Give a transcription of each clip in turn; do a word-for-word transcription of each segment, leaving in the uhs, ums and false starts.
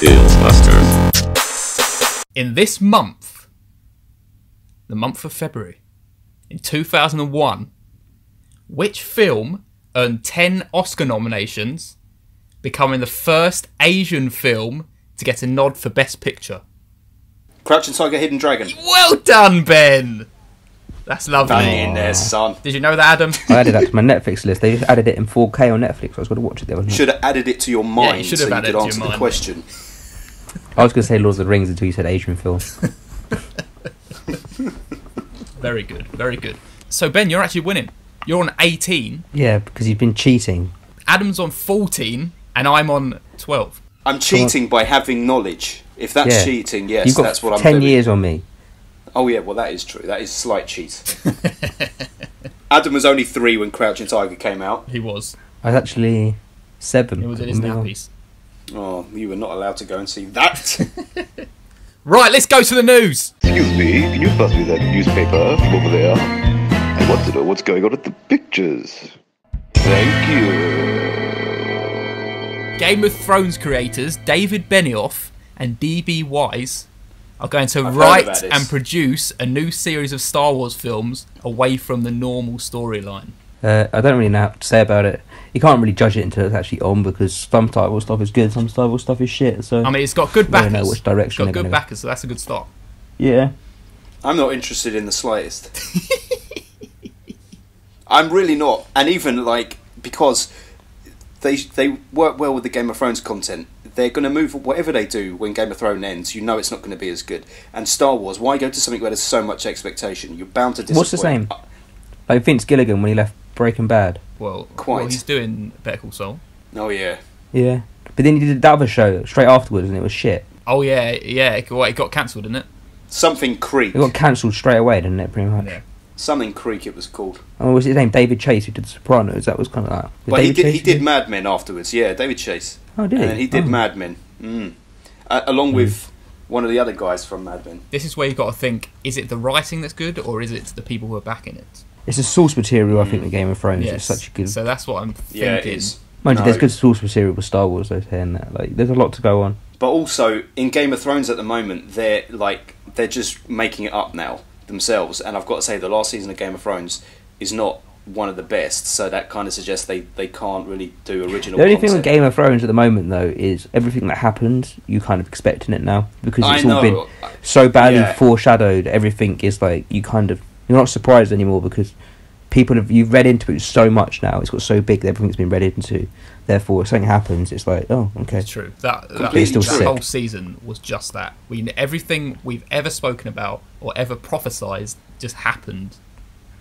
Ghostbusters. In this month, the month of February, in two thousand one, which film earned ten Oscar nominations, becoming the first Asian film to get a nod for Best Picture? Crouching Tiger, Hidden Dragon. Well done, Ben! That's lovely. Done in there, son. Did you know that, Adam? I added that to my Netflix list. They just added it in four K on Netflix. I was going to watch it there, wasn't I? Should have added it to your mind, yeah, you should have so added you could it answer to your the question. I was going to say Lord of the Rings until you said Adrian Phil. Very good, very good. So, Ben, you're actually winning. You're on eighteen. Yeah, because you've been cheating. Adam's on fourteen, and I'm on twelve. I'm cheating so by having knowledge. If that's yeah. cheating, yes, that's what I'm doing. You've got ten years on me. Oh yeah, well that is true. That is a slight cheat. Adam was only three when Crouching Tiger came out. He was. I was actually seven. It was in his nappies. Oh, you were not allowed to go and see that. Right, let's go to the news. Excuse me, can you pass me that newspaper from over there? I want to know what's going on at the pictures. Thank you. Game of Thrones creators David Benioff and D B Wise are going to I've write and produce a new series of Star Wars films away from the normal storyline. Uh, I don't really know how to say about it. You can't really judge it until it's actually on, because some Star Wars stuff is good, some Star Wars stuff is shit. So I mean, it's got good backers. I don't know which direction it's got good backers, go. So that's a good start. Yeah. I'm not interested in the slightest. I'm really not. And even, like, because they they work well with the Game of Thrones content. They're going to move whatever they do when Game of Thrones ends. You know it's not going to be as good. And Star Wars, why go to something where there's so much expectation? You're bound to disappoint. What's the same? Like Vince Gilligan when he left Breaking Bad. Well, quite. Well, he's doing Better Call Saul. Oh yeah. Yeah, but then he did that other show straight afterwards, and it was shit. Oh yeah, yeah. It got cancelled, didn't it? Something Creek. It got cancelled straight away, didn't it? Pretty much. Yeah. Something Creek it was called. Oh, was his name David Chase, who did The Sopranos? That was kind of like... But David he did, he did Mad Men afterwards, yeah, David Chase. Oh, did he? And then he did oh. Mad Men, mm. uh, along mm. with one of the other guys from Mad Men. This is where you've got to think, is it the writing that's good, or is it the people who are backing it? It's the source material, mm. I think, the Game of Thrones. Yes. It's such a good... So that's what I'm thinking. Yeah, it is. Mind no. you, there's good source material with Star Wars, though, saying that. Like, there's a lot to go on. But also, in Game of Thrones at the moment, they're, like, they're just making it up now themselves, and I've got to say the last season of Game of Thrones is not one of the best, so that kind of suggests they, they can't really do original. The only content. thing with Game of Thrones at the moment though is everything that happens, you kind of expecting it now, because it's I all know. been so badly yeah. foreshadowed. Everything is like, you kind of, you're not surprised anymore, because people have, you've read into it so much now, it's got so big that everything's been read into, therefore if something happens it's like, oh okay. It's true. That, that, it's still that whole season was just that. We, everything we've ever spoken about or ever prophesized just happened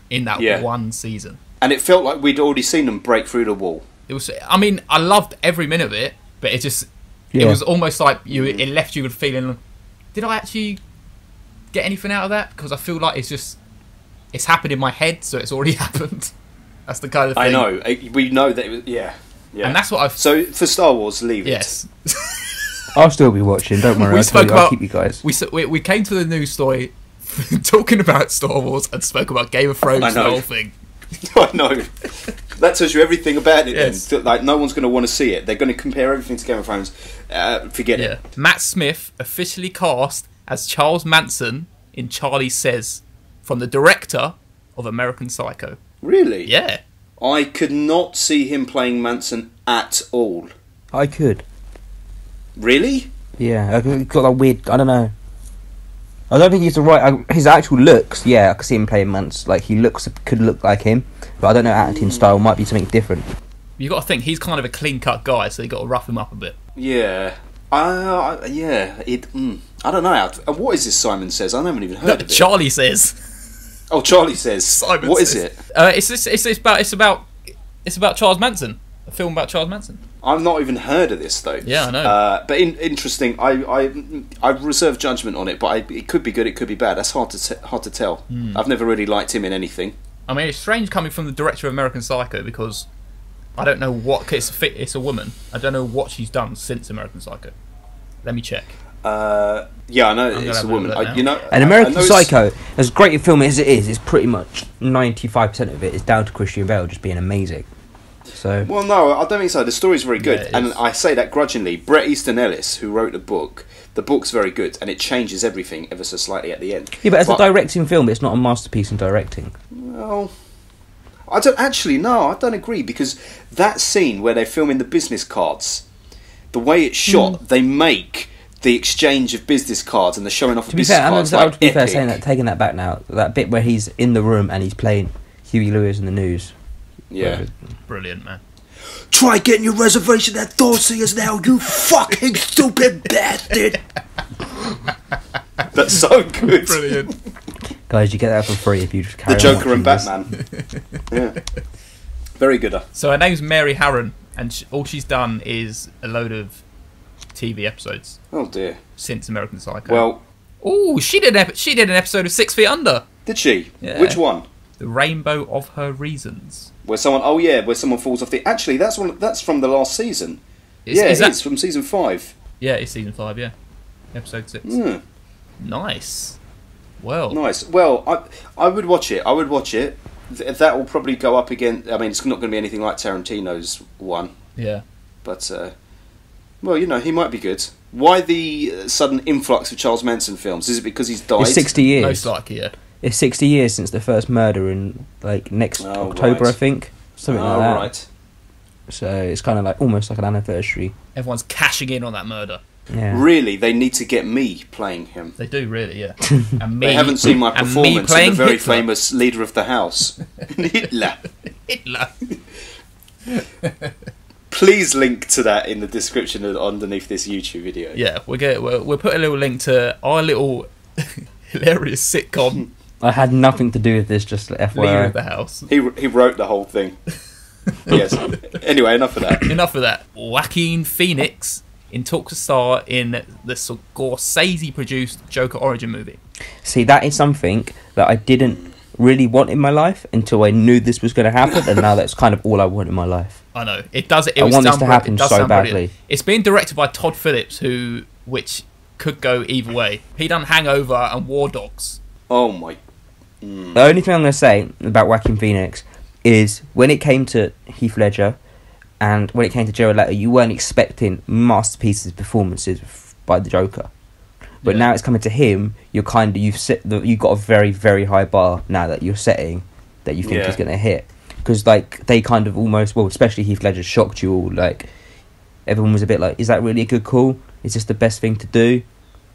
in that yeah. one season, and it felt like we'd already seen them break through the wall. It was, I mean, I loved every minute of it, but it just yeah. it was almost like you, it left you with feeling, did I actually get anything out of that? Because I feel like it's just, it's happened in my head, so it's already happened. That's the kind of thing. I know. We know that it was... Yeah. yeah. And that's what I've... So, for Star Wars, leave yes. it. Yes. I'll still be watching, don't worry. We I'll, spoke you, about, I'll keep you guys. We, we came to the news story talking about Star Wars and spoke about Game of Thrones and the whole thing. I know. That tells you everything about it. Yes. Then. Like, no one's going to want to see it. They're going to compare everything to Game of Thrones. Uh, forget yeah. it. Matt Smith officially cast as Charles Manson in Charlie Says, from the director of American Psycho. Really? Yeah. I could not see him playing Manson at all. I could. Really? Yeah, I got that weird, I don't know. I don't think he's the right, I, his actual looks, yeah, I could see him playing Manson, like he looks, could look like him, but I don't know, acting style might be something different. You got to think, he's kind of a clean-cut guy, so you got to rough him up a bit. Yeah. Uh, yeah, it, mm, I don't know. What is this Simon Says? I haven't even heard no, of it. Charlie Says. Oh, Charlie Says. Simon what says. is it? Uh, it's, it's it's it's about it's about it's about Charles Manson. A film about Charles Manson. I've not even heard of this though. Yeah, I know. Uh, but in, interesting. I I I reserve judgment on it, but I, it could be good. It could be bad. That's hard to hard to tell. Mm. I've never really liked him in anything. I mean, it's strange coming from the director of American Psycho, because I don't know what it's a, it's a woman. I don't know what she's done since American Psycho. Let me check. Uh, yeah, I know it's a woman. I, you know, and American I, I know Psycho, as great a film as it is, it's pretty much ninety-five percent of it is down to Christian Bale just being amazing. So well, no, I don't think so. The story's very good, yeah, and I say that grudgingly. Bret Easton Ellis, who wrote the book, the book's very good, and it changes everything ever so slightly at the end. Yeah, but as but, a directing film, it's not a masterpiece in directing. Well, I don't actually. No, I don't agree, because that scene where they're filming the business cards, the way it's shot, mm. they make the exchange of business cards and the showing off of business fair, cards. I would like be epic. fair saying that, taking that back now, that bit where he's in the room and he's playing Huey Lewis in the News. Yeah. Brilliant, man. Try getting your reservation at Thorsey's now, you fucking stupid bastard! That's so good. Brilliant. Guys, you get that for free if you just carry on. The Joker and Batman. Yeah. Very good. So her name's Mary Harron, and she, all she's done is a load of T V episodes. Oh dear. Since American Psycho. Well, oh, she did. An ep she did an episode of Six Feet Under. Did she? Yeah. Which one? The Rainbow of Her Reasons. Where someone, oh yeah, where someone falls off the. Actually, that's one. That's from the last season. Is, yeah, is that... it's from season five. Yeah, it's season five. Yeah, episode six. Mm. Nice. Well. Nice. Well, I I would watch it. I would watch it. Th that will probably go up again. I mean, it's not going to be anything like Tarantino's one. Yeah. But, uh, well, you know, he might be good. Why the sudden influx of Charles Manson films? Is it because he's died? It's sixty years. Most likely, yeah. It's sixty years since the first murder in, like, next oh, October, right. I think. Something oh, like that. Right. So it's kind of like almost like an anniversary. Everyone's cashing in on that murder. Yeah. Really, they need to get me playing him. They do, really, yeah. And me, they haven't seen my performance in the very Hitler. famous leader of the house. Hitler. Hitler. Please link to that in the description underneath this YouTube video. Yeah, we'll, get, we'll, we'll put a little link to our little hilarious sitcom. I had nothing to do with this, just F Y I. Leader of the house. He, he wrote the whole thing. Yes. Anyway, enough of that. Enough of that. Joaquin Phoenix in talks to star in the Scorsese-produced Joker origin movie. See, that is something that I didn't really want in my life until I knew this was going to happen, and now that's kind of all I want in my life. I know. It does. It I want this to happen it so badly. Brilliant. It's being directed by Todd Phillips, who, which could go either way. He done Hangover and War Dogs. Oh, my... Mm. The only thing I'm going to say about Joaquin Phoenix is when it came to Heath Ledger and when it came to Jared Leto, you weren't expecting masterpieces performances by the Joker. But yeah. now it's coming to him, you're kind of, you've set the, you've got a very, very high bar now that you're setting that you think yeah. is going to hit. Because, like, they kind of almost, well, especially Heath Ledger shocked you all. Like, everyone was a bit like, is that really a good call? Is this the best thing to do?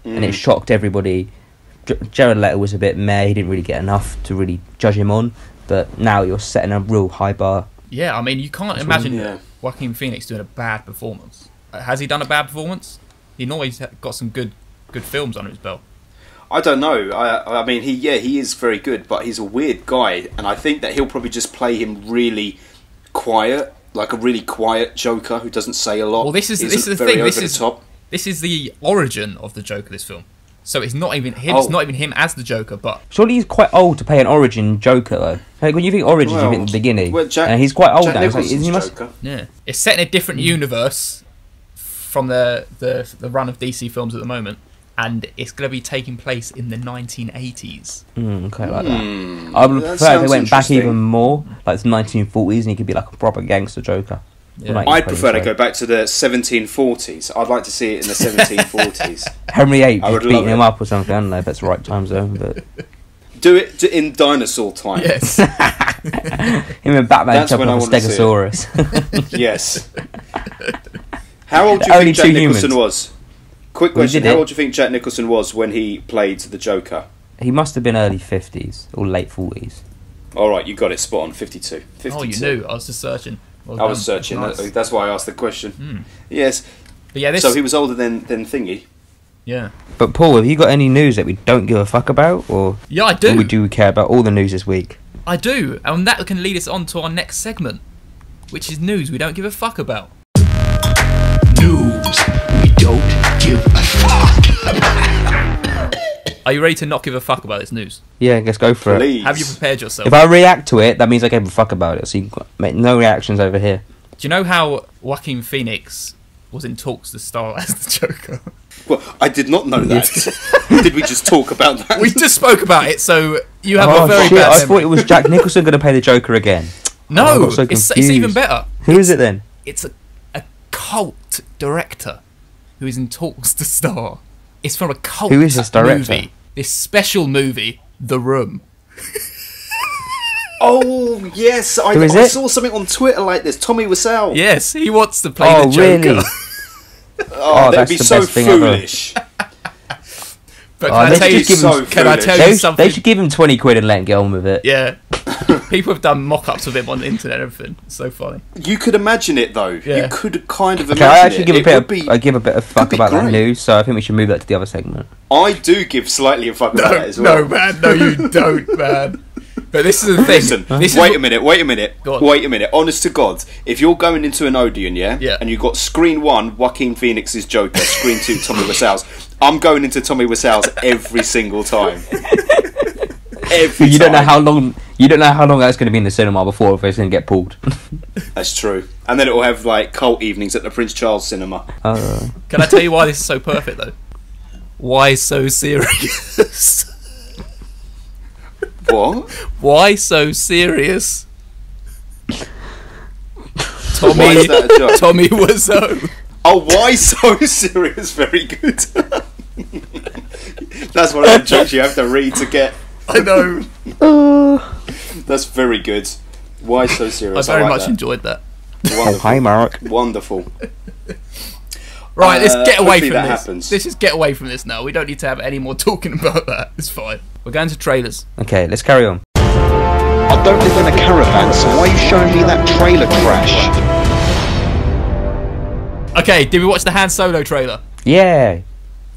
Mm. And it shocked everybody. Jared Leto was a bit meh, he didn't really get enough to really judge him on, but now you're setting a real high bar. Yeah, I mean, you can't That's imagine really, yeah. Joaquin Phoenix doing a bad performance. Has he done a bad performance? He always got some good good films under his belt. I don't know. I, I mean, he yeah, he is very good, but he's a weird guy, and I think that he'll probably just play him really quiet, like a really quiet Joker who doesn't say a lot. Well, this is, this is the thing. This is, the this is the origin of the Joker, this film. So it's not even him. Oh. It's not even him as the Joker, but surely he's quite old to play an origin Joker, though. Like when you think origins, well, you think the beginning, well, Jack, and he's quite old Jack now. Like, he must... Yeah, it's set in a different mm. universe from the, the the run of D C films at the moment, and it's going to be taking place in the nineteen eighties. Mm, okay, like mm. that. I would that prefer if they went back even more, like the nineteen forties, and he could be like a proper gangster Joker. Yeah. I prefer to go back to the seventeen forties. I'd like to see it in the seventeen forties. Henry the eighth beating him up or something. I don't know if that's right time zone, but do it in dinosaur time. Yes. Him and Batman top of a Stegosaurus. Yes. How old do you think Jack Nicholson was? Quick question: How old do you think Jack Nicholson was when he played the Joker? He must have been early fifties or late forties. All right, you got it spot on. Fifty-two. fifty-two. Oh, you knew. I was just searching. Well I was searching. Nice. That, that's why I asked the question. Mm. Yes. But yeah, this... So he was older than than Thingy. Yeah. But Paul, have you got any news that we don't give a fuck about, or yeah, I do. Or we do care about all the news this week. I do, and that can lead us on to our next segment, which is news we don't give a fuck about. News we don't give a fuck about. Are you ready to not give a fuck about this news? Yeah, I guess go for Please. it. Have you prepared yourself? If I react to it, that means I gave a fuck about it. So you can make no reactions over here. Do you know how Joaquin Phoenix was in talks to star as the Joker? Well, I did not know that. Did we just talk about that? We just spoke about it, so you have oh, a very shit. bad memory. I thought it was Jack Nicholson going to play the Joker again. No, oh, so it's, it's even better. Who is it then? It's a, a cult director who is in talks to star. It's from a cult. Who is this director? Movie, this special movie, The Room. Oh, yes. I, I saw something on Twitter like this. Tommy Wiseau. Yes, he wants to play oh, the Joker. Really? oh, oh, that'd be so foolish. But oh, can I tell you, so can I tell you something? They should give him twenty quid and let him get on with it. Yeah. People have done mock-ups of him on the internet and everything. It's so funny. You could imagine it, though. Yeah. You could kind of imagine okay, I actually it. Give it a bit of, be, I give a bit of fuck about great. that news, so I think we should move that to the other segment. I do give slightly a fuck no, about that as well. No, man. No, you don't, man. But this is the thing. Listen, huh? this wait is... a minute, wait a minute, wait a minute. Honest to God, if you're going into an Odeon, yeah, yeah. and you've got screen one, Joaquin Phoenix's Joker, screen two, Tommy Wiseau's, I'm going into Tommy Wiseau's every single time. Every you time. don't know how long you don't know how long that's going to be in the cinema before if it's going to get pulled. That's true. And then it will have like cult evenings at the Prince Charles Cinema. Uh. Can I tell you why this is so perfect though? Why so serious? What? Why so serious? Tommy, Tommy Wiseau. Oh, why so serious? Very good. That's one of the jokes you have to read to get. I know. Uh, That's very good. Why so serious? I very I like much that. enjoyed that. Wonderful. Oh, hi, Mark. Wonderful. Right, uh, let's get away from that this. Happens. Let's just get away from this now. We don't need to have any more talking about that. It's fine. We're going to trailers. Okay, let's carry on. I don't live in a caravan, so why are you showing me that trailer trash? Okay, did we watch the Han Solo trailer? Yeah.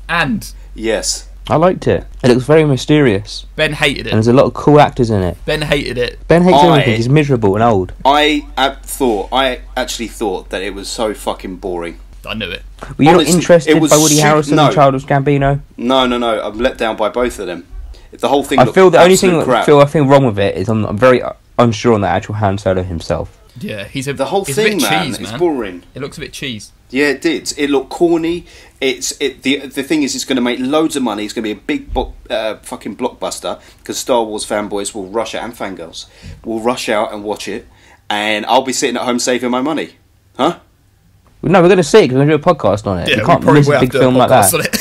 And? Yes. I liked it. It looks very mysterious. Ben hated it. And there's a lot of cool actors in it. Ben hated it. Ben hates I, everything. He's miserable and old. I thought, I actually thought that it was so fucking boring. I knew it. Were you Honestly, not interested by Woody Harrelson no. and Childish Gambino? No, no, no. I'm let down by both of them. The whole thing. I feel the only thing crap. I feel I feel wrong with it is I'm, I'm very unsure on the actual Han Solo himself. Yeah, he's a the whole thing, man. Cheese, man. It's boring. It looks a bit cheese. Yeah, it did. It looked corny. It's it. The the thing is, it's going to make loads of money. It's going to be a big bo uh, fucking blockbuster because Star Wars fanboys will rush out and fangirls will rush out and watch it, and I'll be sitting at home saving my money, huh? No, we're going to see because we're going to do a podcast on it. Yeah, you can't miss a big film like that.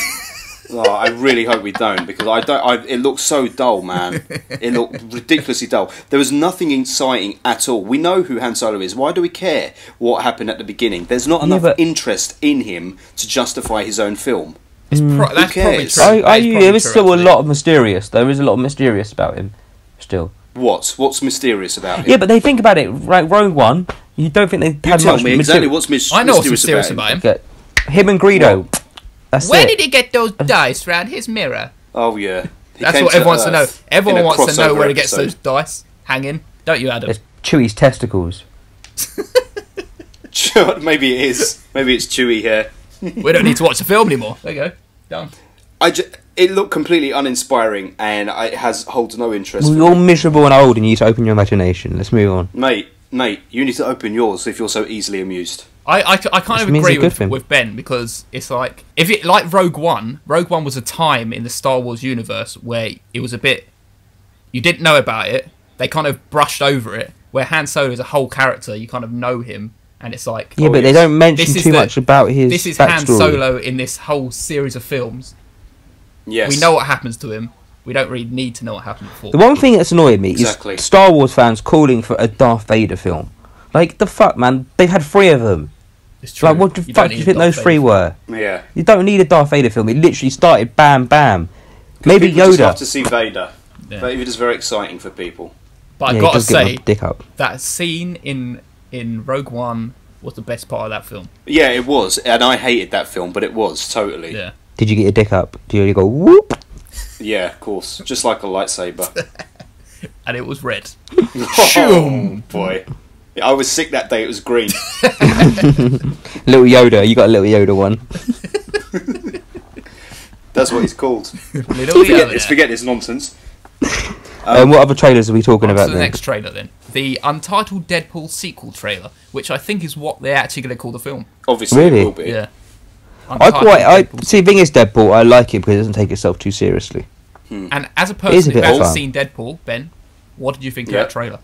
Oh, I really hope we don't because I don't. I, it looks so dull, man. It looked ridiculously dull. There was nothing exciting at all. We know who Han Solo is. Why do we care what happened at the beginning? There's not enough yeah, interest in him to justify his own film. It's pro who that's cares? Probably true. I, I, that's probably there is still a lot of mysterious. There is a lot of mysterious about him. Still, what? What's mysterious about him? Yeah, but they think about it. Right, Rogue One. You don't think they had tell much me exactly what's mis I know mysterious, what's mysterious about him. About him. Okay. Him and Greedo. What? That's Where it. did he get those dice round his mirror? Oh, yeah. He That's what everyone wants to know. Everyone wants to know where he gets episode. those dice hanging. Don't you, Adam? It's Chewie's testicles. Maybe it is. Maybe it's Chewie here. We don't need to watch the film anymore. There you go. Done. I ju it looked completely uninspiring and it has holds no interest. Well, you're miserable and old and you need to open your imagination. Let's move on. Mate, mate, you need to open yours if you're so easily amused. I, I, I kind of agree with, with Ben because it's like if it like Rogue One. Rogue One was a time in the Star Wars universe where it was a bit you didn't know about it. They kind of brushed over it. Where Han Solo is a whole character, you kind of know him, and it's like yeah, oh, but yes, they don't mention too the, much about his. This is backstory. Han Solo in this whole series of films. Yes, we know what happens to him. We don't really need to know what happened before. The one thing that's annoyed me exactly. is Star Wars fans calling for a Darth Vader film. Like the fuck, man! They've had three of them. Like what the you fuck do you think those three were? Yeah. You don't need a Darth Vader film. It literally started bam bam. Maybe people Yoda. Just love to see Vader. Yeah. Vader is very exciting for people. But yeah, I gotta say, dick up. that scene in in Rogue One was the best part of that film. Yeah, it was, and I hated that film, but it was totally. Yeah. Did you get your dick up? Did you really go whoop? Yeah, of course. Just like a lightsaber. And it was red. Oh boy. I was sick that day, it was green. Little Yoda, you got a little Yoda one. That's what he's called. Little forget, Yoda. This, forget this nonsense. Um, um, what other trailers are we talking about then? The next trailer then. The Untitled Deadpool sequel trailer, which I think is what they're actually going to call the film. Obviously really? It will be. Yeah. I quite, I, see, the thing is Deadpool, I like it because it doesn't take itself too seriously. Hmm. And as a person who hasn't seen Deadpool, Ben, what did you think yeah. of that trailer?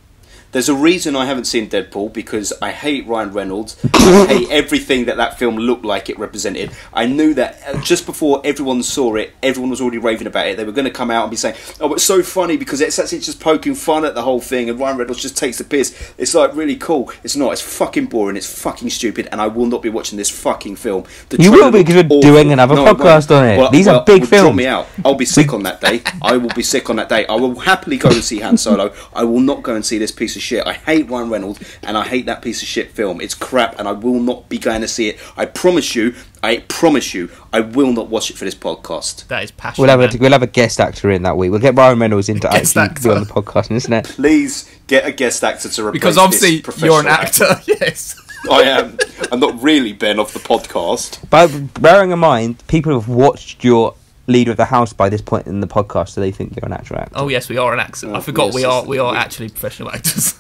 There's a reason I haven't seen Deadpool, because I hate Ryan Reynolds. I hate everything that that film looked like it represented. I knew that just before everyone saw it, everyone was already raving about it. They were going to come out and be saying, oh, it's so funny because it's actually just poking fun at the whole thing and Ryan Reynolds just takes the piss. It's like really cool. It's not. It's fucking boring. It's fucking stupid, and I will not be watching this fucking film. The you will be, because we're doing another no, podcast on it. Well, These well, are big films. Draw me out. I'll be sick on that day. I will be sick on that day. I will happily go and see Han Solo. I will not go and see this piece of shit. I hate Ryan Reynolds and I hate that piece of shit film. It's crap, and I will not be going to see it. I promise you, I promise you, I will not watch it for this podcast. That is passionate. We'll have a, we'll have a guest actor in that week. We'll get Ryan Reynolds in to actually be on the podcast, isn't it? Please get a guest actor to replace Because obviously this you're an actor, actor. Yes. I am. I'm not really Ben off the podcast. But bearing in mind, people have watched your Leader of the House by this point in the podcast, so they think you're an actual actor. Oh yes, we are an actor. Oh, I forgot yes, we are we are actually professional actors.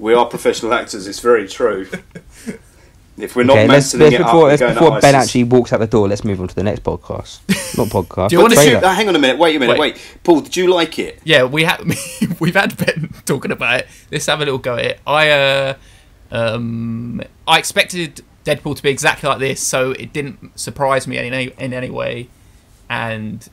We are professional actors. It's very true. If we're not okay, messing let's, let's it before, up, let's before Ben ISIS. actually walks out the door, let's move on to the next podcast. Not podcast. Do you want to shoot? Hang on a minute. Wait a minute. Wait, wait. Paul, did you like it? Yeah, we have. We've had Ben talking about it. Let's have a little go at it. I uh, um, I expected Deadpool to be exactly like this, so it didn't surprise me in any in any way. And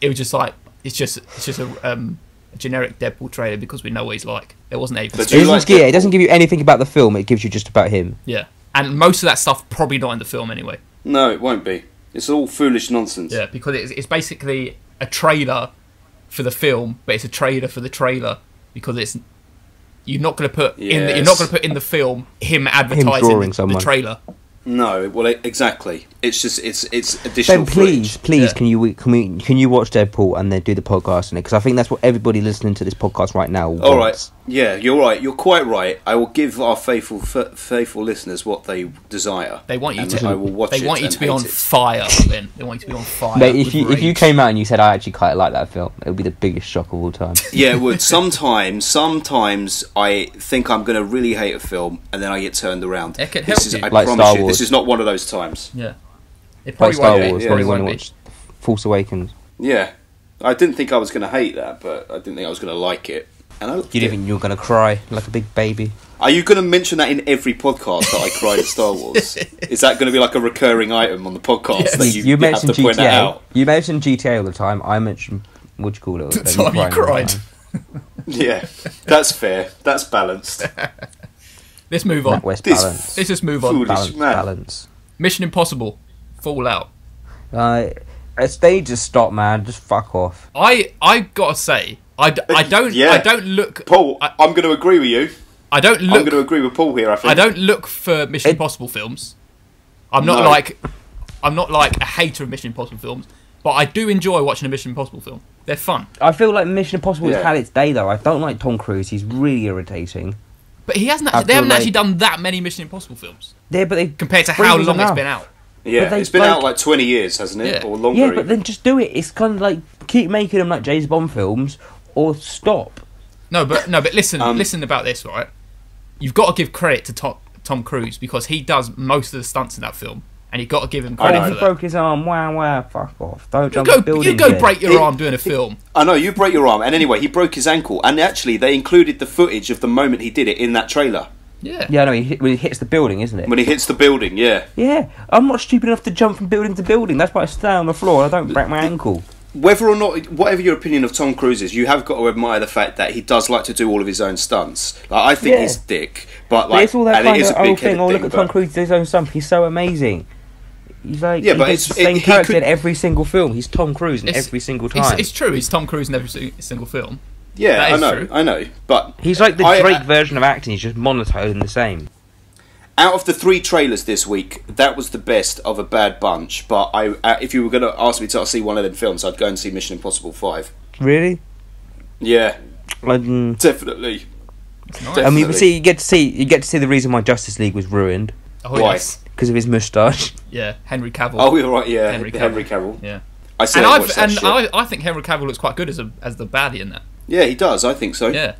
it was just like, it's just it's just a, um, a generic Deadpool trailer, because we know what he's like. There wasn't anything. It doesn't, like yeah, it doesn't give you anything about the film. It gives you just about him. Yeah, and most of that stuff probably not in the film anyway. No, it won't be. It's all foolish nonsense. Yeah, because it's, it's basically a trailer for the film, but it's a trailer for the trailer, because it's you're not going to put yes. in the, you're not going to put in the film him advertising him the, the trailer. No, well, exactly. It's just it's it's additional. Ben, please, footage. please, yeah. can you can we, can you watch Deadpool and then do the podcast on it? Because I think that's what everybody listening to this podcast right now wants. All right, yeah, you're right. You're quite right. I will give our faithful f faithful listeners what they desire. They want you to. I will watch. They want you to be on fire. Then they want you to be on fire. Mate, if you rage. if you came out and you said I actually quite like that film, it would be the biggest shock of all time. Yeah, it would. Sometimes, sometimes I think I'm going to really hate a film, and then I get turned around. It could help this is, you. I like promise Star Wars. you. This is not one of those times. Yeah. It probably Star won't Wars, be. Probably yeah. won't watch Force Awakens. Yeah. I didn't think I was going to hate that, but I didn't think I was going to like it. And I you didn't think you were going to cry like a big baby. Are you going to mention that in every podcast that I cried at Star Wars? Is that going to be like a recurring item on the podcast yes. that you, you, you have to G T A. Point out? You mention G T A all the time. I mention, what do you call it? The time you cried. Time. Yeah. That's fair. That's balanced. Let's move on. This balance. Let's just move on. Balance, balance. Mission Impossible, Fallout. Uh, they just stop, man. Just fuck off. I I gotta say, I, I don't yeah. I don't look. Paul, I, I'm going to agree with you. I don't look. I'm going to agree with Paul here. I think I don't look for Mission it, Impossible films. I'm not no. like I'm not like a hater of Mission Impossible films, but I do enjoy watching a Mission Impossible film. They're fun. I feel like Mission Impossible yeah. has had its day though. I don't like Tom Cruise. He's really irritating. But he hasn't. Actually, they haven't like, actually done that many Mission Impossible films. Yeah, but they compared to how long it's been out. Yeah, they, it's been like, out like twenty years, hasn't it, yeah. or longer? Yeah, but even. then just do it. It's kind of like keep making them like James Bond films, or stop. No, but no, but listen, um, listen about this, right? You've got to give credit to Tom, Tom Cruise, because he does most of the stunts in that film, and you've got to give him credit. Oh, he broke his arm. Wow, wow, fuck off! Don't jump off buildings. You go break your arm doing a film. I know, you break your arm, and anyway, he broke his ankle, and actually, they included the footage of the moment he did it in that trailer. Yeah, yeah, no, he hit, when he hits the building, isn't it? When he hits the building, yeah. Yeah, I'm not stupid enough to jump from building to building. That's why I stay on the floor. And I don't break my ankle. Whether or not, whatever your opinion of Tom Cruise is, you have got to admire the fact that he does like to do all of his own stunts. Like I think yeah. he's dick, but like but it's all that kind of old thing. Oh, look at Tom Cruise do his own stunt. He's so amazing. He's like yeah, he but it's the same it, character could, in every single film. He's Tom Cruise in every single time. It's, it's true. He's Tom Cruise in every single film. Yeah, I know, true. I know. But he's like the Drake I, uh, version of acting. He's just monotone and the same. Out of the three trailers this week, that was the best of a bad bunch. But I, uh, if you were going to ask me to see one of them films, I'd go and see Mission Impossible Five. Really? Yeah, um, definitely. Nice. definitely. I mean, see, you get to see, you get to see the reason why Justice League was ruined. Oh, why? Yes. Because of his moustache. Yeah, Henry Cavill. Oh, you're right. Yeah, Henry Cavill. Henry Cavill. Yeah, I see. And, I've, that and shit. I, I think Henry Cavill looks quite good as a as the baddie in that. Yeah, he does. I think so. Yeah,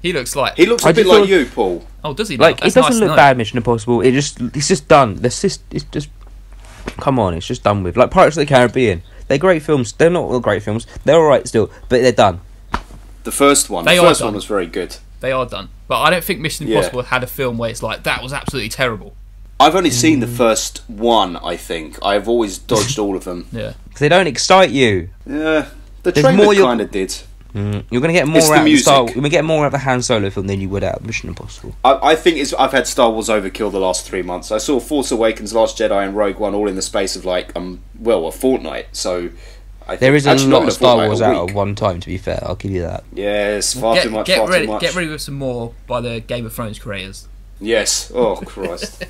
he looks like he looks a I bit like thought... you, Paul. Oh, does he? Like That's it doesn't nice look bad. Mission Impossible. It just it's just done. The just it's just come on. It's just done with. Like Pirates of the Caribbean. They're great films. They're not all great films. They're all right still, but they're done. The first one. They the first one was very good. they are done. But I don't think Mission Impossible yeah. had a film where it's like, that was absolutely terrible. I've only seen mm. the first one, I think. I've always dodged all of them. Yeah, because they don't excite you. Yeah, the trailer kind of did. Mm. You're going to get more it's out of Star Wars. You're going to get more out of the Han Solo film than you would out of Mission Impossible. I, I think it's, I've had Star Wars overkill the last three months. I saw Force Awakens, Last Jedi, and Rogue One all in the space of like um well a fortnight. So I there is a lot of Star Wars out at one time. To be fair, I'll give you that. Yes, far get, too much. Get far ready, too much. Get ready with some more by the Game of Thrones creators. Yes. Oh Christ.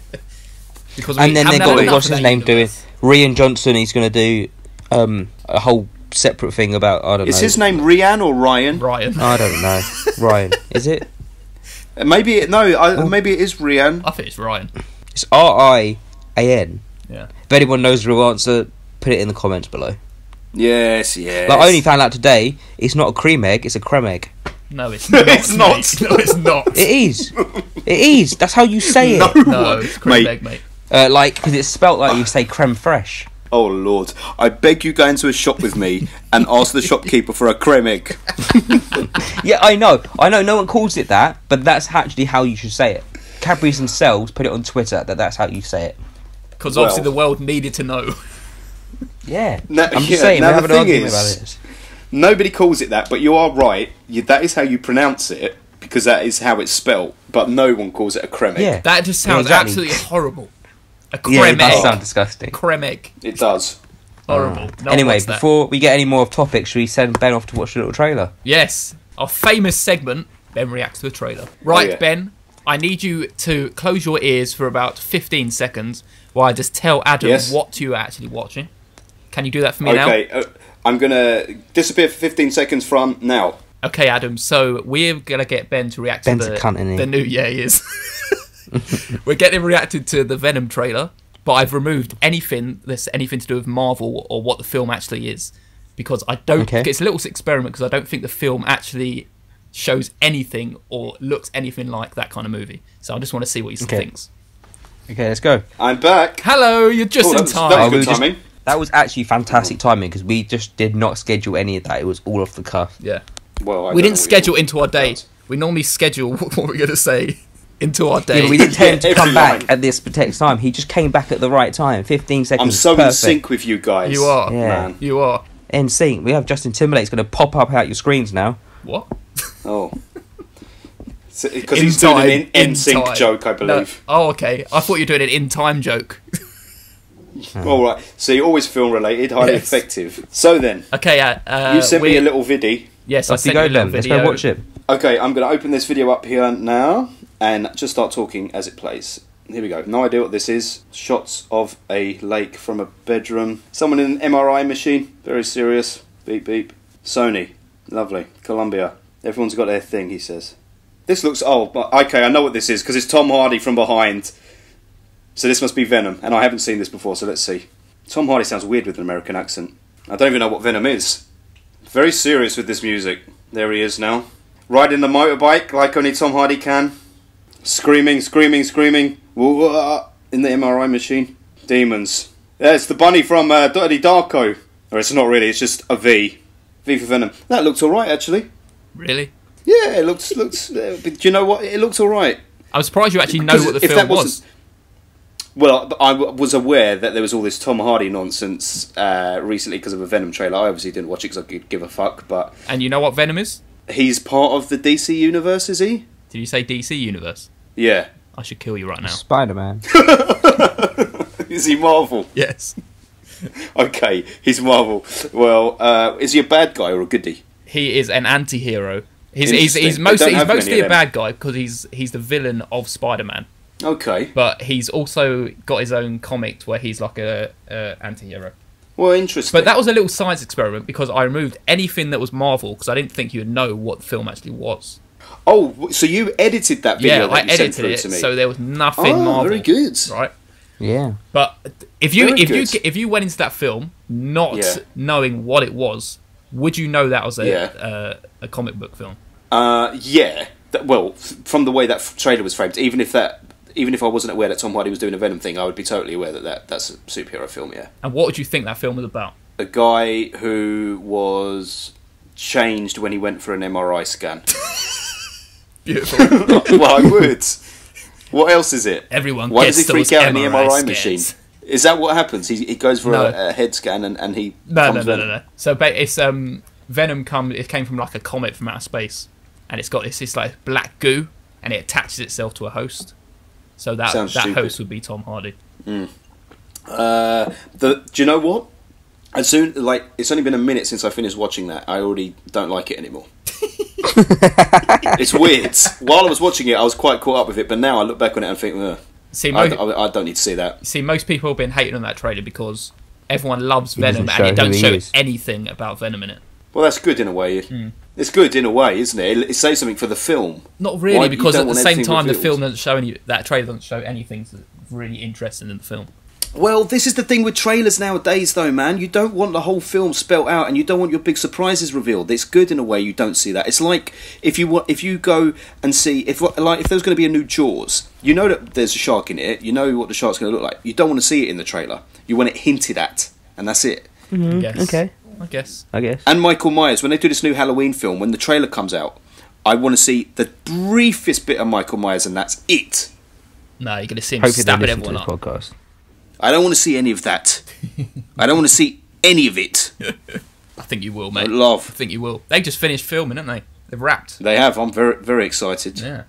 Because and then they've got to watch his name doing. Rian Johnson, he's going to do um, a whole separate thing about, I don't know. Is his name Rian or Ryan? Ryan. I don't know. Ryan. Is it? Maybe it, no, I, oh. maybe it is Rian. I think it's Ryan. It's R I A N. Yeah. If anyone knows the real answer, put it in the comments below. Yes, yes. Like, I only found out today, it's not a cream egg, it's a creme egg. No, it's not. It's not. No, it's not. It is. It is. That's how you say no. it. No, it's creme egg, mate. Uh, like, because it's spelt like you say creme fraiche. Oh, Lord. I beg you go into a shop with me and ask the shopkeeper for a creme egg. Yeah, I know. I know no one calls it that, but that's actually how you should say it. Cadbury's themselves put it on Twitter that that's how you say it. Because well, obviously the world needed to know. Yeah. Now, I'm just yeah, saying, we have an argument about it. Nobody calls it that, but you are right. You, that is how you pronounce it, because that is how it's spelt, but no one calls it a creme egg. Yeah, that just sounds yeah, exactly. absolutely horrible. A creme yeah, it does egg. sound disgusting. Creme egg. It does. Horrible. No anyway, before we get any more off topic, should we send Ben off to watch a little trailer? Yes. Our famous segment, Ben Reacts to a Trailer. Right, oh, yeah. Ben, I need you to close your ears for about fifteen seconds while I just tell Adam yes. what you're actually watching. Can you do that for me okay. now? Okay, uh, I'm going to disappear for fifteen seconds from now. Okay, Adam, so we're going to get Ben to react Ben's to the, a cunt, isn't he? the new... Yeah, he is. We're getting reacted to the Venom trailer, but I've removed anything that's anything to do with Marvel or what the film actually is, because I don't. Okay. It's a little experiment because I don't think the film actually shows anything or looks anything like that kind of movie. So I just want to see what you okay. think. Okay, let's go. I'm back. Hello, you're just oh, in time. That was, that was good just, timing. That was actually fantastic timing because we just did not schedule any of that. It was all off the cuff. Yeah. Well, I we didn't schedule into our day. We normally schedule what we're going to say. Into our day. Yeah, we didn't tend yeah, to come back line. at this particular time. He just came back at the right time. fifteen seconds. I'm so perfect. in sync with you guys. You are, yeah. man. You are. In sync. We have Justin Timberlake's going to pop up out your screens now. What? Oh. Because he's doing an in, in sync time. joke, I believe. No. Oh, okay. I thought you were doing an in time joke. Oh. All right. So you're always film related, highly yes. effective. So then. Okay. Uh, uh, you sent we... me a little viddy. Yes, I sent you a little video. Let's go watch it. Okay, I'm going to open this video up here now. And just start talking as it plays. Here we go. No idea what this is. Shots of a lake from a bedroom. Someone in an M R I machine. Very serious. Beep, beep. Sony. Lovely. Columbia. Everyone's got their thing, he says. This looks... Oh, okay, I know what this is, because it's Tom Hardy from behind. So this must be Venom. And I haven't seen this before, so let's see. Tom Hardy sounds weird with an American accent. I don't even know what Venom is. Very serious with this music. There he is now. Riding the motorbike like only Tom Hardy can. Screaming, screaming, screaming in the M R I machine. Demons. Yeah, it's the bunny from uh, Dirty Darko. Or it's not really, it's just a V. V for Venom. That looks alright, actually. Really? Yeah, it looks... looks. Uh, do you know what? It looks alright. I'm surprised you actually know because what the film was. Well, I was aware that there was all this Tom Hardy nonsense uh, recently because of a Venom trailer. I obviously didn't watch it because I could give a fuck, but... And you know what Venom is? He's part of the D C universe, is he? Did you say D C universe? Yeah. I should kill you right now. Spider-Man. Is he Marvel? Yes. Okay, he's Marvel. Well, uh, is he a bad guy or a goodie? He is an anti-hero. He's, he's, he's mostly, he's mostly a bad guy because he's, he's the villain of Spider-Man. Okay. But he's also got his own comic where he's like a, a anti-hero. Well, interesting. But that was a little science experiment because I removed anything that was Marvel because I didn't think you would know what the film actually was. Oh, so you edited that video? Yeah, that I you edited sent it, to me. So there was nothing oh, Marvel. Very good, right? Yeah. But if you very if good. you if you went into that film not yeah. knowing what it was, would you know that was a yeah. uh, a comic book film? Uh, yeah. Well, from the way that trailer was framed, even if that even if I wasn't aware that Tom Hardy was doing a Venom thing, I would be totally aware that, that that's a superhero film. Yeah. And what would you think that film was about? A guy who was changed when he went for an M R I scan. Beautiful. Well, I would. What else is it? Everyone Why gets does he freak out in the M R I machine? Is that what happens? He, he goes for no. a, a head scan and, and he... No, comes no, no, no, no. So it's, um, Venom come, it came from like a comet from outer space. And it's got this, this like black goo and it attaches itself to a host. So that Sounds that stupid. host would be Tom Hardy. Mm. Uh, the, do you know what? As soon, like, it's only been a minute since I finished watching that. I already don't like it anymore. It's weird. While I was watching it, I was quite caught up with it, but now I look back on it and think, ugh. See, most, I, I, I don't need to see that. See, most people have been hating on that trailer because everyone loves Venom and it don't show is. anything about Venom in it. Well, that's good in a way. Mm. It's good in a way, isn't it? It, it says something for the film. Not really, Why, because at the same time, revealed. the film doesn't show any. That trailer doesn't show anything that's really interesting in the film. Well, this is the thing with trailers nowadays, though, man. You don't want the whole film spelt out, and you don't want your big surprises revealed. It's good in a way you don't see that. It's like if you want, if you go and see if like if there's going to be a new Jaws, you know that there's a shark in it. You know what the shark's going to look like. You don't want to see it in the trailer. You want it hinted at, and that's it. Mm-hmm. Yes. Okay. I guess. I guess. And Michael Myers, when they do this new Halloween film, when the trailer comes out, I want to see the briefest bit of Michael Myers, and that's it. No, you're going to see him stabbing everyone up. Podcast. I don't want to see any of that. I don't want to see any of it. I think you will, mate. I love. I think you will. They just finished filming, haven't they? They've wrapped. They have. I'm very, very excited. Yeah.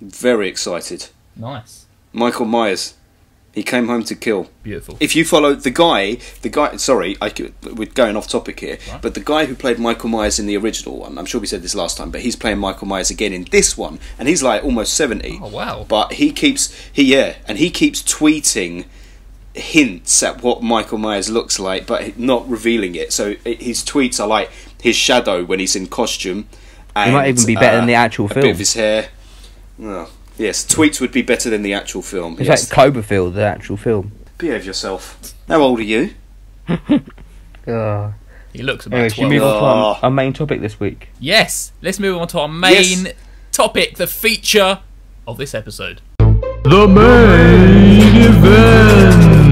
Very excited. Nice. Michael Myers. He came home to kill. Beautiful. If you follow the guy, the guy. Sorry, I could, we're going off topic here. Right. But the guy who played Michael Myers in the original one, I'm sure we said this last time, but he's playing Michael Myers again in this one, and he's like almost seventy. Oh wow! But he keeps he yeah, and he keeps tweeting hints at what Michael Myers looks like, but not revealing it. So his tweets are like his shadow when he's in costume. And, it might even be better uh, than the actual film. A bit of his hair. Oh. Yes, tweets would be better than the actual film. It's yes. like Cloverfield, the actual film. Behave yourself. How old are you? oh. He looks about anyway, twelve. Should we move on oh. to our, our main topic this week? Yes, let's move on to our main yes. topic, the feature of this episode. The main event.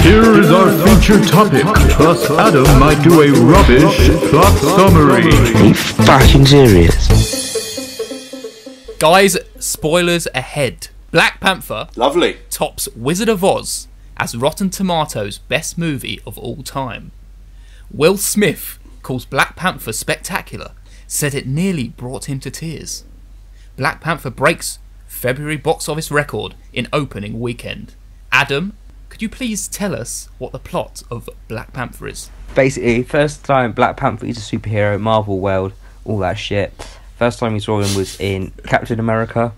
Here is our feature topic, plus Adam might do a rubbish plot summary. Are you fucking serious? Guys, spoilers ahead. Black Panther Lovely. tops Wizard of Oz as Rotten Tomatoes' best movie of all time. Will Smith calls Black Panther spectacular, said it nearly brought him to tears. Black Panther breaks February box office record in opening weekend. Adam, could you please tell us what the plot of Black Panther is? Basically, first time Black Panther is a superhero, Marvel world, all that shit. First time we saw him was in Captain America,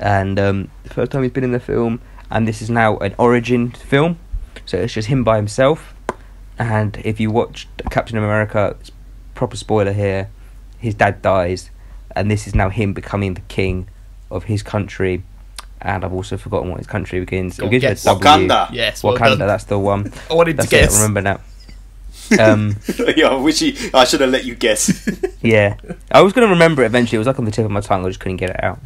and um, the first time he's been in the film, and this is now an origin film, so it's just him by himself. And if you watched Captain America, proper spoiler here, his dad dies, and this is now him becoming the king of his country. And I've also forgotten what his country begins. It begins with Wakanda. Yes, Wakanda. Wakanda, that's the one. I wanted that's to guess. It, I remember now. Um, yeah, I wish he, I should have let you guess. Yeah, I was going to remember it eventually. It was like on the tip of my tongue. I just couldn't get it out.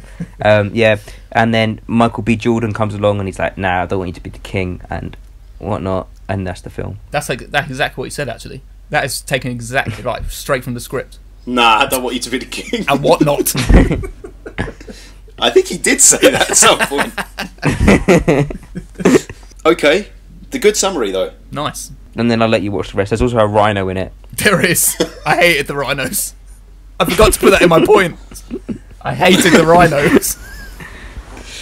Um, yeah, and then Michael B. Jordan comes along and he's like, "Nah, I don't want you to be the king and whatnot." And that's the film. That's like that's exactly what he said. Actually, that is taken exactly like straight from the script. Nah, I don't want you to be the king and whatnot. I think he did say that at some point. Okay, the good summary though. Nice. And then I'll let you watch the rest. There's also a rhino in it. There is. I hated the rhinos. I forgot to put that in my point. I hated the rhinos.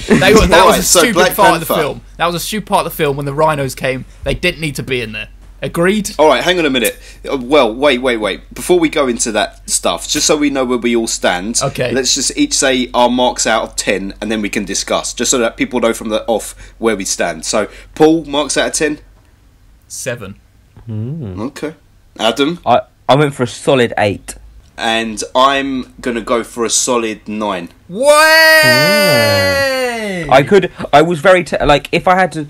They were, that right, was a so stupid Black part Panther. of the film. That was a stupid part of the film when the rhinos came. They didn't need to be in there. Agreed? All right, hang on a minute. Well, wait, wait, wait. Before we go into that stuff, just so we know where we all stand, okay. Let's just each say our marks out of ten, and then we can discuss, just so that people know from the off where we stand. So, Paul, marks out of ten? Seven. Mm. Okay. Adam? I, I went for a solid eight. And I'm going to go for a solid nine. Way! Oh. I could... I was very... T like, if I had to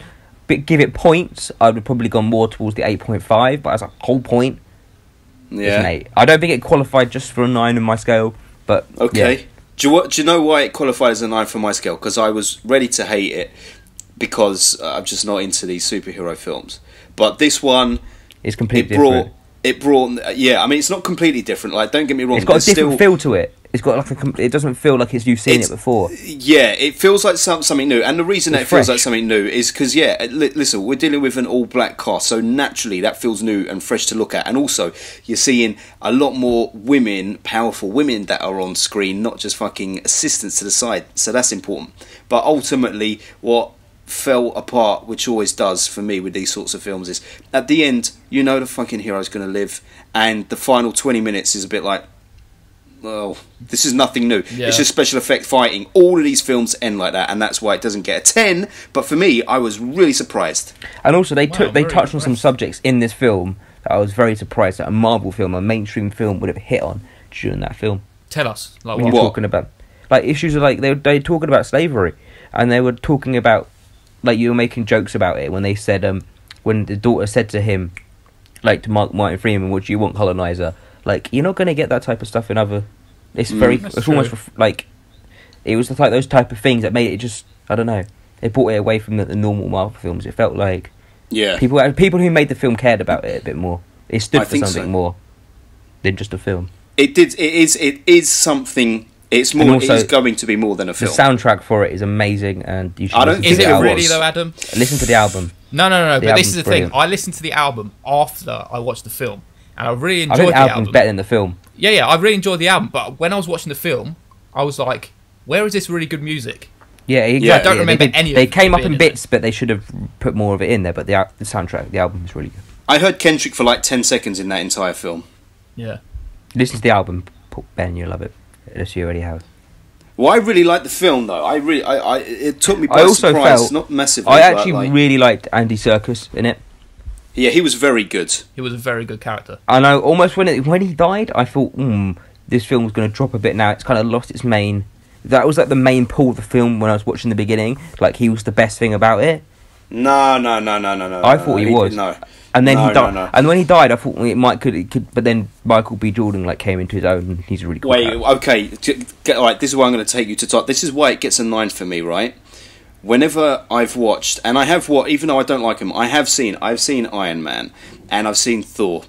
b give it points, I would have probably gone more towards the eight point five, but as a whole point, yeah. An eight. I don't think it qualified just for a nine in my scale, but... Okay. Yeah. Do, you, do you know why it qualified as a nine for my scale? Because I was ready to hate it, because uh, I'm just not into these superhero films. But this one... It's completely it brought, different. It brought, yeah. I mean, it's not completely different. Like, don't get me wrong. It's got a different still, feel to it. It's got like a. It doesn't feel like it's you've seen it's, it before. Yeah, it feels like some, something new, and the reason it's that it fresh. feels like something new is because yeah, li- listen, we're dealing with an all-black cast, so naturally that feels new and fresh to look at, and also you're seeing a lot more women, powerful women that are on screen, not just fucking assistants to the side. So that's important. But ultimately, what fell apart, which always does for me with these sorts of films, is at the end, you know, the fucking hero's going to live, and the final twenty minutes is a bit like, well, this is nothing new. Yeah. It's just special effect fighting. All of these films end like that, and that's why it doesn't get a ten. But for me, I was really surprised. And also, they wow, took they touched impressed. on some subjects in this film that I was very surprised that a Marvel film, a mainstream film, would have hit on during that film. Tell us, like when what? You're talking about, like issues of like they were, they were talking about slavery, and they were talking about like you were making jokes about it when they said um when the daughter said to him, like to Mark Martin Freeman, "What do you want, colonizer?" Like, you're not going to get that type of stuff in other... It's very... Mm, it's true. Almost ref- like... It was like those type of things that made it just... I don't know. It brought it away from the, the normal Marvel films. It felt like... Yeah. People people who made the film cared about it a bit more. It stood I for something so. more than just a film. It did... It is It is something... It's more. Also, it is going to be more than a film. The soundtrack for it is amazing, and you should. I don't think it really though, Adam. Listen to the album. No, no, no. no but this is the brilliant. thing. I listened to the album after I watched the film, and I really enjoyed I think the, the album's album. Better than the film. Yeah, yeah. I really enjoyed the album, but when I was watching the film, I was like, "Where is this really good music?" Yeah, exactly. yeah I don't yeah, remember did, any. They of came up in bits, it. but they should have put more of it in there. But the, the soundtrack, the album is really good. I heard Kendrick for like ten seconds in that entire film. Yeah. Listen to the album, Ben. You'll love it. Unless you already have. Well, I really liked the film, though. I really, I, I it took me by I also surprise, felt, not massively. I actually like, really liked Andy Serkis in it. Yeah, he was very good. He was a very good character. I know. Almost when it, when he died, I thought, hmm, this film was going to drop a bit now. It's kind of lost its main. That was like the main pull of the film when I was watching the beginning. Like he was the best thing about it. No, no, no, no, no, no. I thought no, he, he was. No. And then no, he died. No, no. And when he died, I thought it might could, it could. But then Michael B. Jordan like came into his own. He's a really cool. Wait, guy. okay, all right. This is where I'm going to take you to top. This is why it gets a nine for me, right? Whenever I've watched, and I have what, even though I don't like him, I have seen. I've seen Iron Man, and I've seen Thor,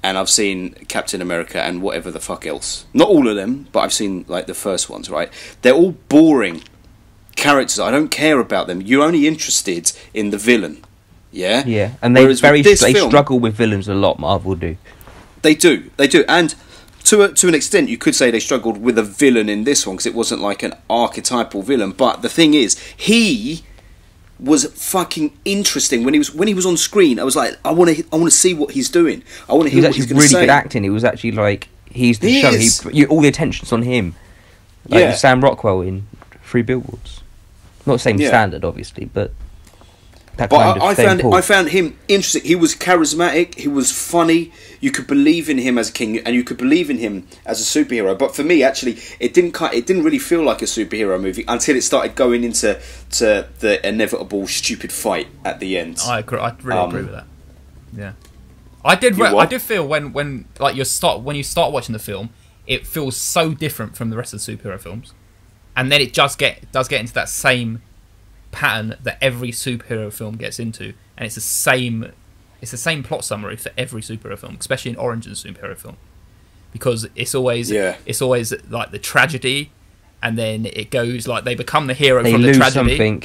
and I've seen Captain America, and whatever the fuck else. Not all of them, but I've seen like the first ones, right? They're all boring characters. I don't care about them. You're only interested in the villain. Yeah, yeah, and they very they film, struggle with villains a lot. Marvel do. They do, they do, and to a, to an extent, you could say they struggled with a villain in this one because it wasn't like an archetypal villain. But the thing is, he was fucking interesting when he was when he was on screen. I was like, I want to, I want to see what he's doing. I want to hear what he's going to say. He was really good acting. It was actually like he's the he show. Is. He, you, all the attention's on him. Like yeah. Sam Rockwell in Three Billboards. Not the same yeah. standard, obviously, but. But I, I found I found him interesting. He was charismatic. He was funny. You could believe in him as a king, and you could believe in him as a superhero. But for me, actually, it didn't cut. It didn't really feel like a superhero movie until it started going into to the inevitable stupid fight at the end. I agree. I really um, agree with that. Yeah, I did. Re- I did feel when when like you start when you start watching the film, it feels so different from the rest of the superhero films, and then it just get does get into that same pattern that every superhero film gets into, and it's the same it's the same plot summary for every superhero film, especially an origin superhero film, because it's always yeah. it's always like the tragedy, and then it goes like they become the hero they from lose the tragedy something.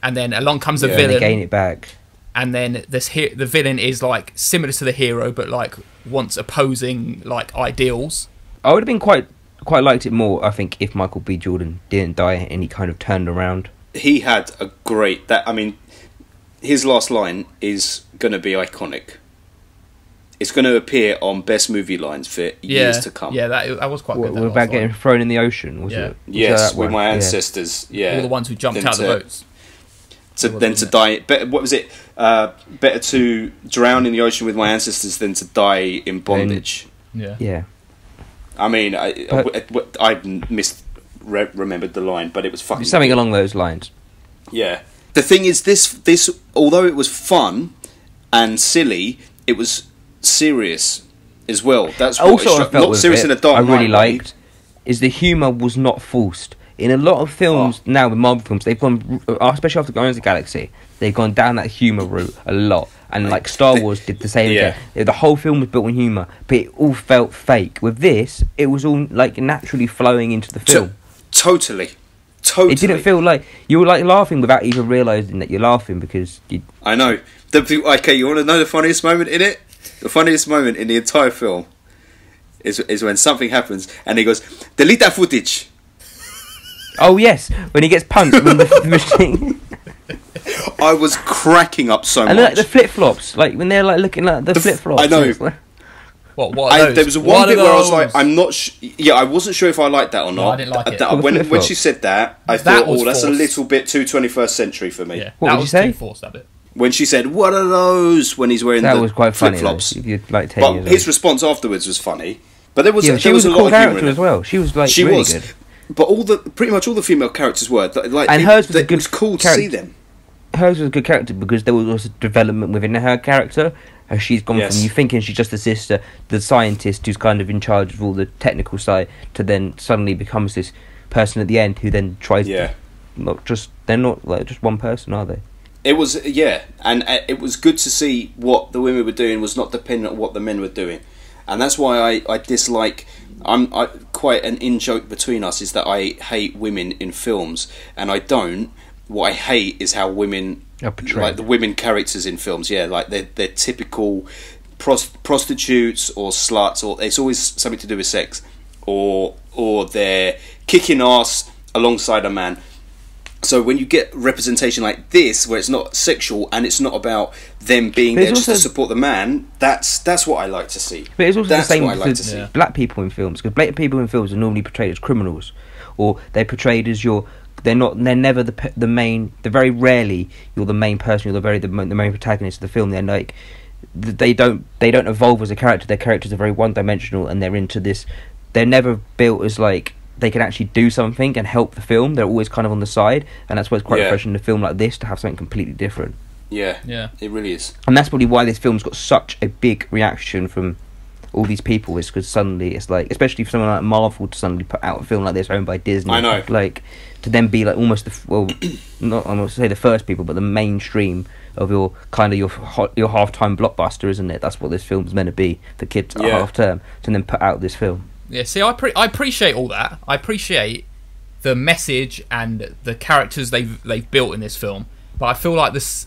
and then along comes the yeah, villain and they gain it back, and then this he- the villain is like similar to the hero but like wants opposing like ideals. I would have been quite quite liked it more, I think, if Michael B. Jordan didn't die and he kind of turned around. He had a great... That I mean, his last line is going to be iconic. It's going to appear on best movie lines for yeah. years to come. Yeah, that, that was quite what, good. What about line. getting thrown in the ocean? Was yeah. it? Was yes, with one? my ancestors. Yeah. yeah, all the ones who jumped then out to, of the boats. To, then to it. die... Better, what was it? Uh, better to drown in the ocean with my ancestors than to die in bondage. In, yeah. Yeah. I mean, I, but, I, I missed... Re- remembered the line, but it was fucking something along those lines. Yeah, the thing is, this this although it was fun and silly, it was serious as well. That's what also it struck, not serious in a dark I really liked way. Is the humour was not forced. In a lot of films oh. now with Marvel films, they've gone, especially after Guardians of the Galaxy, they've gone down that humour route a lot, And like Star Wars did the same yeah. again. The whole film was built on humour, but it all felt fake. With this, it was all like naturally flowing into the film. To- totally. Totally. It didn't feel like you were like laughing without even realising that you're laughing because you. I know. The, okay, you want to know the funniest moment in it? The funniest moment in the entire film is is when something happens and he goes, "Delete that footage." Oh yes, when he gets punched from the machine. I was cracking up so and much. And like the flip flops, like when they're like looking at the, the flip flops. I know. Like, what? What? Are those? I, there was one what bit where I was like, I'm not. Sh- yeah, I wasn't sure if I liked that or not. No, I didn't like Th- it. Th- when when she said that, I that thought, oh, that's forced. a little bit too twenty-first century for me. Yeah. What that did was you say? Forced, that bit. When she said, "What are those?" when he's wearing that the flip flops. Like, but his response afterwards was funny. But there was yeah, there she was, was a, a cool lot character of humor as well. She was like she really was. Good. But all the pretty much all the female characters were like, and hers was a good. It was cool to see them. Hers was a good character because there was also development within her character. As she's gone yes. from you thinking she's just a sister, the scientist who's kind of in charge of all the technical side, to then suddenly becomes this person at the end who then tries yeah. to not just they're not like just one person, are they? It was yeah, and uh, it was good to see what the women were doing was not dependent on what the men were doing, and that's why I, I dislike. I'm I, quite an in joke between us is that I hate women in films, and I don't. What I hate is how women, like the women characters in films, yeah, like they're, they're typical prost- prostitutes or sluts, or it's always something to do with sex, or or they're kicking ass alongside a man. So when you get representation like this, where it's not sexual and it's not about them being there just to support the man, that's that's what I like to see. But it's also the same with black people in films, because black people in films are normally portrayed as criminals, or they're portrayed as your... They're not. They're never the the main. They're very rarely you're the main person. You're the very the, the main protagonist of the film. They're like they don't they don't evolve as a character. Their characters are very one dimensional, and they're into this. They're never built as like they can actually do something and help the film. They're always kind of on the side, and that's why it's quite yeah. refreshing in a film like this to have something completely different. Yeah, yeah, it really is. And that's probably why this film's got such a big reaction from all these people, is because suddenly it's like, especially for someone like Marvel to suddenly put out a film like this owned by Disney. I know, like. To then be like almost the well, not I'm not to say the first people, but the mainstream of your kind of your your half time blockbuster, isn't it? That's what this film's meant to be for kids at yeah. half term, to then put out this film. Yeah, see, I pre- I appreciate all that. I appreciate the message and the characters they've they've built in this film, but I feel like this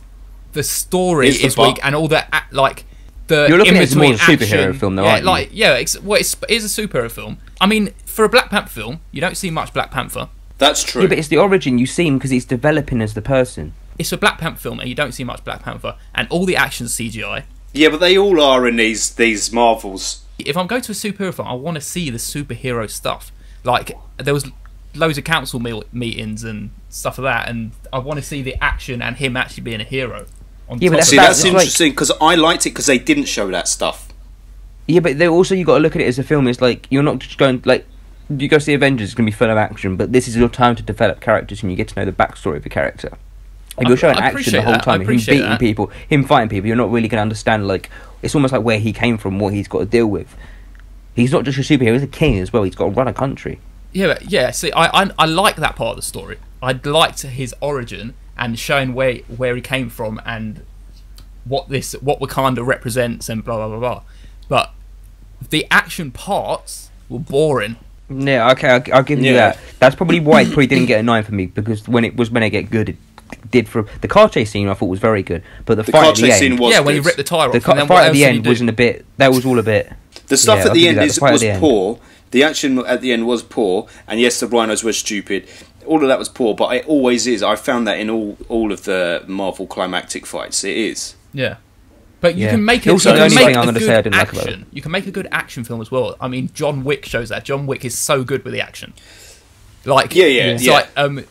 the story it's is the weak and all the like the you're looking at it more action, a superhero film, though, yeah, aren't like, you? Yeah, it's well, it's it is a superhero film. I mean, for a Black Panther film, you don't see much Black Panther. That's true. Yeah, but it's the origin you see him because he's developing as the person. It's a Black Panther film, and you don't see much Black Panther, and all the action's C G I. Yeah, but they all are in these these Marvels. If I'm going to a superhero film, I want to see the superhero stuff. Like there was loads of council me- meetings and stuff like that, and I want to see the action and him actually being a hero. On yeah, but that's, see, that's interesting because like... I liked it because they didn't show that stuff. Yeah, but also you got to look at it as a film. It's like you're not just going like. You go see Avengers, it's going to be full of action, but this is your time to develop characters and you get to know the backstory of the character. And you're showing action the whole that. time, him beating that. people, him fighting people, you're not really going to understand, like, it's almost like where he came from, what he's got to deal with. He's not just a superhero, he's a king as well, he's got to run a country. Yeah, but, yeah. see, I, I I like that part of the story. I liked his origin and showing where where he came from and what this what Wakanda represents and blah, blah, blah, blah. But the action parts were boring. Yeah, okay, I'll, I'll give you yeah. that. That's probably why it probably didn't get a nine for me, because when it was when I get good, it did for the car chase scene. I thought was very good, but the, the fight car at the end, was yeah, good. When you ripped the tire off, the ca- and then fight at the end wasn't a bit. That was all a bit. The stuff yeah, at the end is, the was the end. poor. The action at the end was poor, and yes, the rhinos were stupid. All of that was poor, but it always is. I found that in all all of the Marvel climactic fights, it is. Yeah. But you yeah. can make it. Also, the only thing I'm going to say I didn't action. like about it. You can make a good action film as well. I mean, John Wick shows that. John Wick is so good with the action. Like, yeah, yeah, it's yeah. Like, um,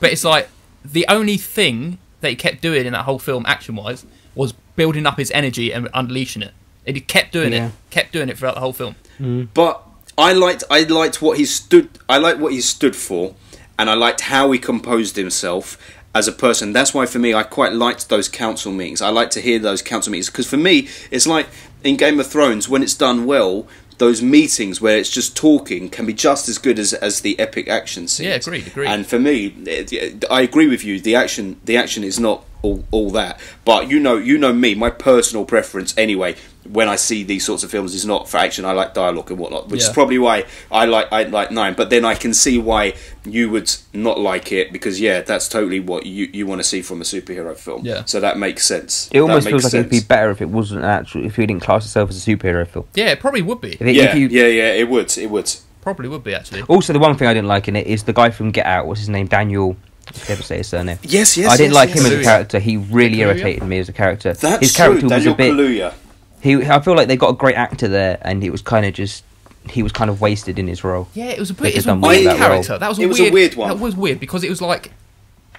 but it's like the only thing that he kept doing in that whole film, action-wise, was building up his energy and unleashing it. And he kept doing yeah. it, kept doing it throughout the whole film. Mm. But I liked, I liked what he stood. I liked what he stood for, and I liked how he composed himself. As a person, that's why for me I quite liked those council meetings. I like to hear those council meetings because for me it's like in Game of Thrones when it's done well, those meetings where it's just talking can be just as good as, as the epic action scenes. Yeah, agreed, agreed. And for me, it, I agree with you. The action, the action is not all, all that. But you know, you know me, my personal preference anyway, when I see these sorts of films, is not for action. I like dialogue and whatnot, which yeah. is probably why I like I like Nine. But then I can see why you would not like it, because yeah, that's totally what you you want to see from a superhero film. Yeah. So that makes sense. It almost feels like sense. It'd be better if it wasn't actual, if you didn't class itself as a superhero film. Yeah, it probably would be. If it, yeah, if you... yeah, yeah, it would. It would. Probably would be, actually. Also, the one thing I didn't like in it is the guy from Get Out. What's his name? Daniel. Never say his surname. Yes, yes. I didn't yes, like yes, him yes. as a character. He really Kaluuya? irritated me as a character. That's his character true. Was Daniel a bit. Kaluuya. He, I feel like they got a great actor there, and it was kind of just, he was kind of wasted in his role. Yeah, it was a bit, it was a weird that character. Role. That was a it was weird, a weird one. That was weird, because it was like,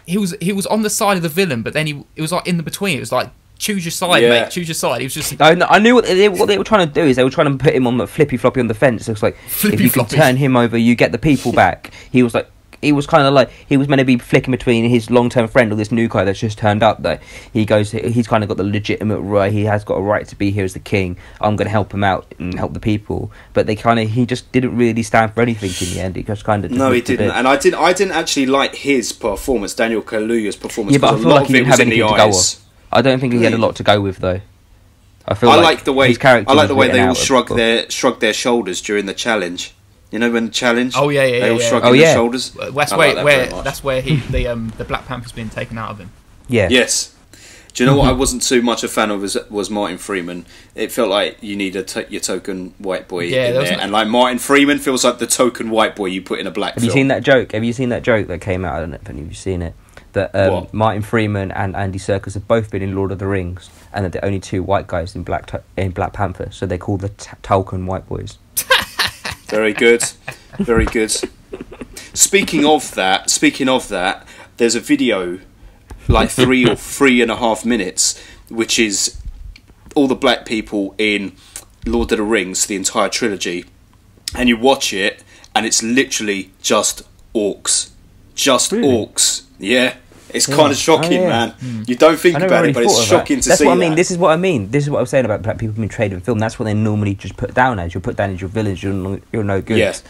he was he was on the side of the villain, but then he it was like in the between. It was like, choose your side, yeah. mate. Choose your side. He was just. I, I knew what they, what they were trying to do is they were trying to put him on the flippy floppy on the fence. It was like, flippy if you floppy. can turn him over, you get the people back. He was like. He was kind of like, he was meant to be flicking between his long-term friend or this new guy that's just turned up, though. He goes, he's kind of got the legitimate right, he has got a right to be here as the king, I'm going to help him out and help the people. But they kind of, he just didn't really stand for anything in the end. He just kind of... No, he didn't. And I didn't I didn't actually like his performance, Daniel Kaluuya's performance. Yeah, but I feel like he didn't have anything to go off. I don't think he had a lot to go with, though. I feel I like, like the way, his character I like the way they all shrugged their, shrugged their shoulders during the challenge. You know when the challenge? Oh yeah, yeah, they all yeah, shrug yeah. Oh, yeah. their shoulders. Well, that's, where, that where, that's where he, the um, the Black Panther's been taken out of him. Yeah. Yes. Do you know what I wasn't too much a fan of was, was Martin Freeman. It felt like you need a to your token white boy yeah, in there, there. and like Martin Freeman feels like the token white boy you put in a black. Have film. you seen that joke? Have you seen that joke that came out? I don't know if any of you've seen it. That um, Martin Freeman and Andy Serkis have both been in Lord of the Rings, and that they're the only two white guys in Black in Black Panther, so they're called the t Tolkien white boys. Very good, very good. Speaking of that, speaking of that, there's a video, like three or three and a half minutes, which is all the black people in Lord of the Rings, the entire trilogy, and you watch it, and it's literally just orcs, just really? orcs. Yeah, it's yeah. kind of shocking, oh, yeah. man. Mm. You don't think about really it, but it's shocking that. to That's see. That's what I mean. That. This is what I mean. This is what I'm saying about black people being traded in film. That's what they normally just put down as. You're put down as your village. You're no, you're no good. Yes.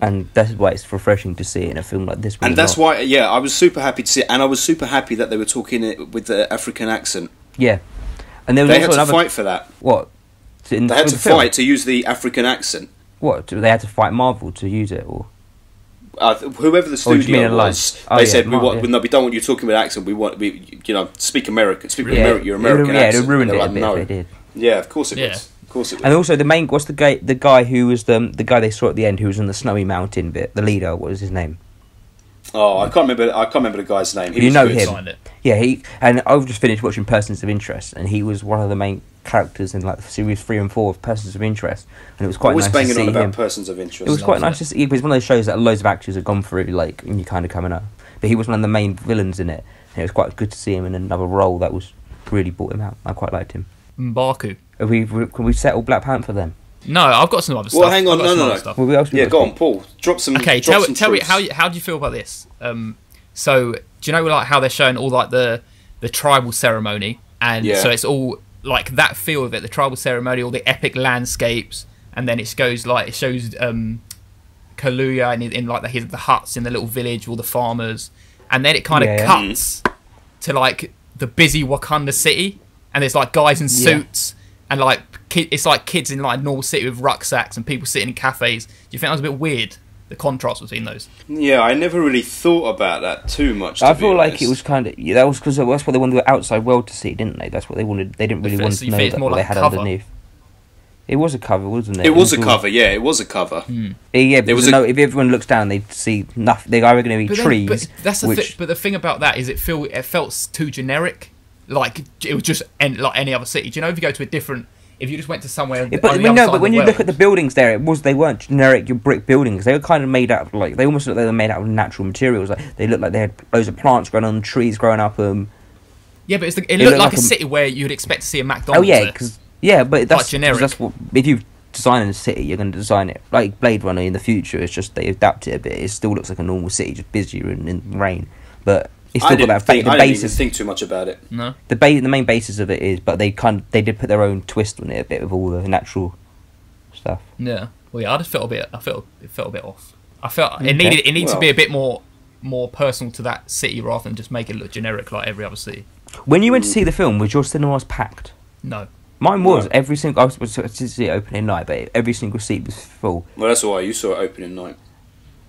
And that's why it's refreshing to see it in a film like this. And that's not. why, yeah, I was super happy to see it. And I was super happy that they were talking it with the African accent. Yeah. And there was They also had to another... fight for that. What? So in they the, had to the fight film? to use the African accent. What? They had to fight Marvel to use it or... Uh, whoever the studio oh, was, oh, they yeah, said we want, yeah. no, we don't want you talking with accent. We want, we, you know, speak American, speak yeah. American, your American yeah, accent. Yeah, it ruined it. Like, a bit no. if they did. Yeah, of course it yeah. was. Of course it was. And also the main, what's the guy? The guy who was the the guy they saw at the end, who was in the snowy mountain bit. The leader. What was his name? Oh, I can't remember. I can't remember the guy's name. He you was know him. It. Yeah, he. And I've just finished watching Persons of Interest, and he was one of the main characters in like series three and four of Persons of Interest, and it was quite Always nice to see on about him. Persons of Interest. It was quite nice it. to see. It was one of those shows that loads of actors have gone through, like when you kind of coming up. But he was one of the main villains in it, and it was quite good to see him in another role that was really brought him out. I quite liked him. M'Baku. Have we can we settle Black Panther then? No, I've got some other well, stuff. Well, hang on, no, no, no. Well, we yeah, go on, Paul. Drop some. Okay, drop tell, some tell me how you, how do you feel about this? Um, so do you know like how they're showing all like the the tribal ceremony, and yeah. so it's all like that feel of it, the tribal ceremony, all the epic landscapes, and then it goes like it shows um, Kaluuya and in, in like the his, the huts in the little village, all the farmers, and then it kind of yeah. cuts to like the busy Wakanda city, and there's like guys in suits. Yeah. And like it's like kids in like normal city with rucksacks and people sitting in cafes. Do you think that was a bit weird? The contrast between those. Yeah, I never really thought about that too much. To I feel like it was kind of yeah, that was because that's what they wanted the outside world to see, didn't they? That's what they wanted. They didn't really want to know that what like they had cover. underneath. It was a cover, wasn't it? It was, it was a cover. Yeah, it was a cover. Hmm. Yeah, but it was a... no, if everyone looks down, they see nothing. They are going to be but trees. Then, but that's the which... thing. But the thing about that is, it feel it felt too generic. Like it was just en like any other city. Do you know if you go to a different, if you just went to somewhere? Yeah, but we know, but when you world, look at the buildings there, it was they weren't generic your brick buildings. They were kind of made out of like they almost looked like they were made out of natural materials. Like they looked like they had loads of plants growing on, trees growing up. Um, yeah, but it's the, it, it looked, looked like, like a, a city where you'd expect to see a McDonald's. Oh yeah, because yeah, but that's generic. That's what if you design a city, you're going to design it like Blade Runner in the future. It's just they adapt it a bit. It still looks like a normal city, just busier and in rain, but. It's still I got that think, the I basis. Didn't even think too much about it. No. The ba the main basis of it is, but they kind of, they did put their own twist on it a bit with all the natural stuff. Yeah. Well, yeah. I just felt a bit. I felt it felt a bit off. I felt okay. it needed it needs well. to be a bit more more personal to that city rather than just make it look generic like every other city. When you went to see the film, was your cinemas packed? No. Mine was. No. Every single... I was to see it opening night, but every single seat was full. Well, that's why you saw it opening night.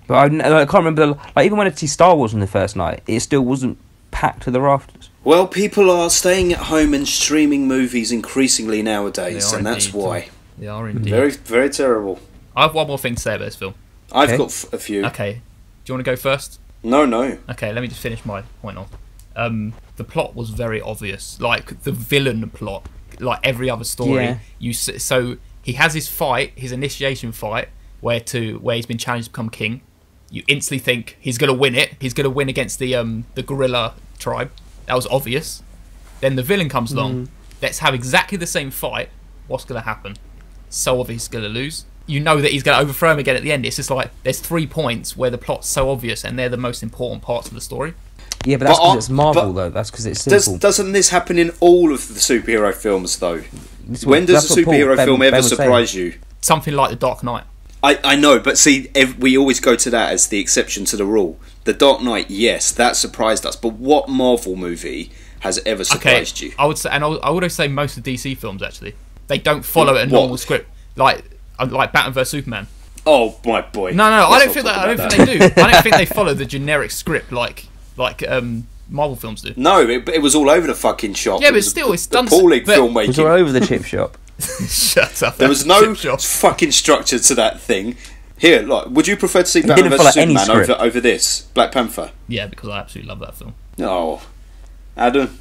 But I, I can't remember... The, like, even when I see Star Wars on the first night, it still wasn't packed to the rafters. Well, people are staying at home and streaming movies increasingly nowadays, and indeed. That's why. They are indeed. Very, very terrible. I have one more thing to say about this film. I've okay. got f a few. Okay. Do you want to go first? No, no. Okay, let me just finish my point off. Um, the plot was very obvious. Like, the villain plot. Like, every other story. Yeah. You So, he has his fight, his initiation fight, where to where he's been challenged to become king. You instantly think he's going to win it. He's going to win against the um the gorilla tribe. That was obvious. Then the villain comes along. Mm. Let's have exactly the same fight. What's going to happen? So obvious he's going to lose. You know that he's going to overthrow him again at the end. It's just like, there's three points where the plot's so obvious and they're the most important parts of the story. Yeah, but that's because it's Marvel, though. That's because it's simple. Does, doesn't this happen in all of the superhero films, though? It's, when does a superhero Paul, film ben, ever ben surprise saying. you? Something like The Dark Knight. I, I know, but see, if we always go to that as the exception to the rule. The Dark Knight, yes, that surprised us. But what Marvel movie has ever surprised okay, you? I would say, and I would, I would say most of D C films, actually. They don't follow a normal what? script. Like... Like Batman versus Superman. Oh my boy! No, no, I don't think that. I don't think they do. I don't think they follow the generic script like like um, Marvel films do. No, it, it was all over the fucking shop. Yeah, but still, it's done. Appalling filmmaking. It was all over the chip shop. Shut up! There was no fucking structure to that thing. Here, look. Would you prefer to see Batman versus Superman over over this Black Panther? Yeah, because I absolutely love that film. Oh, Adam.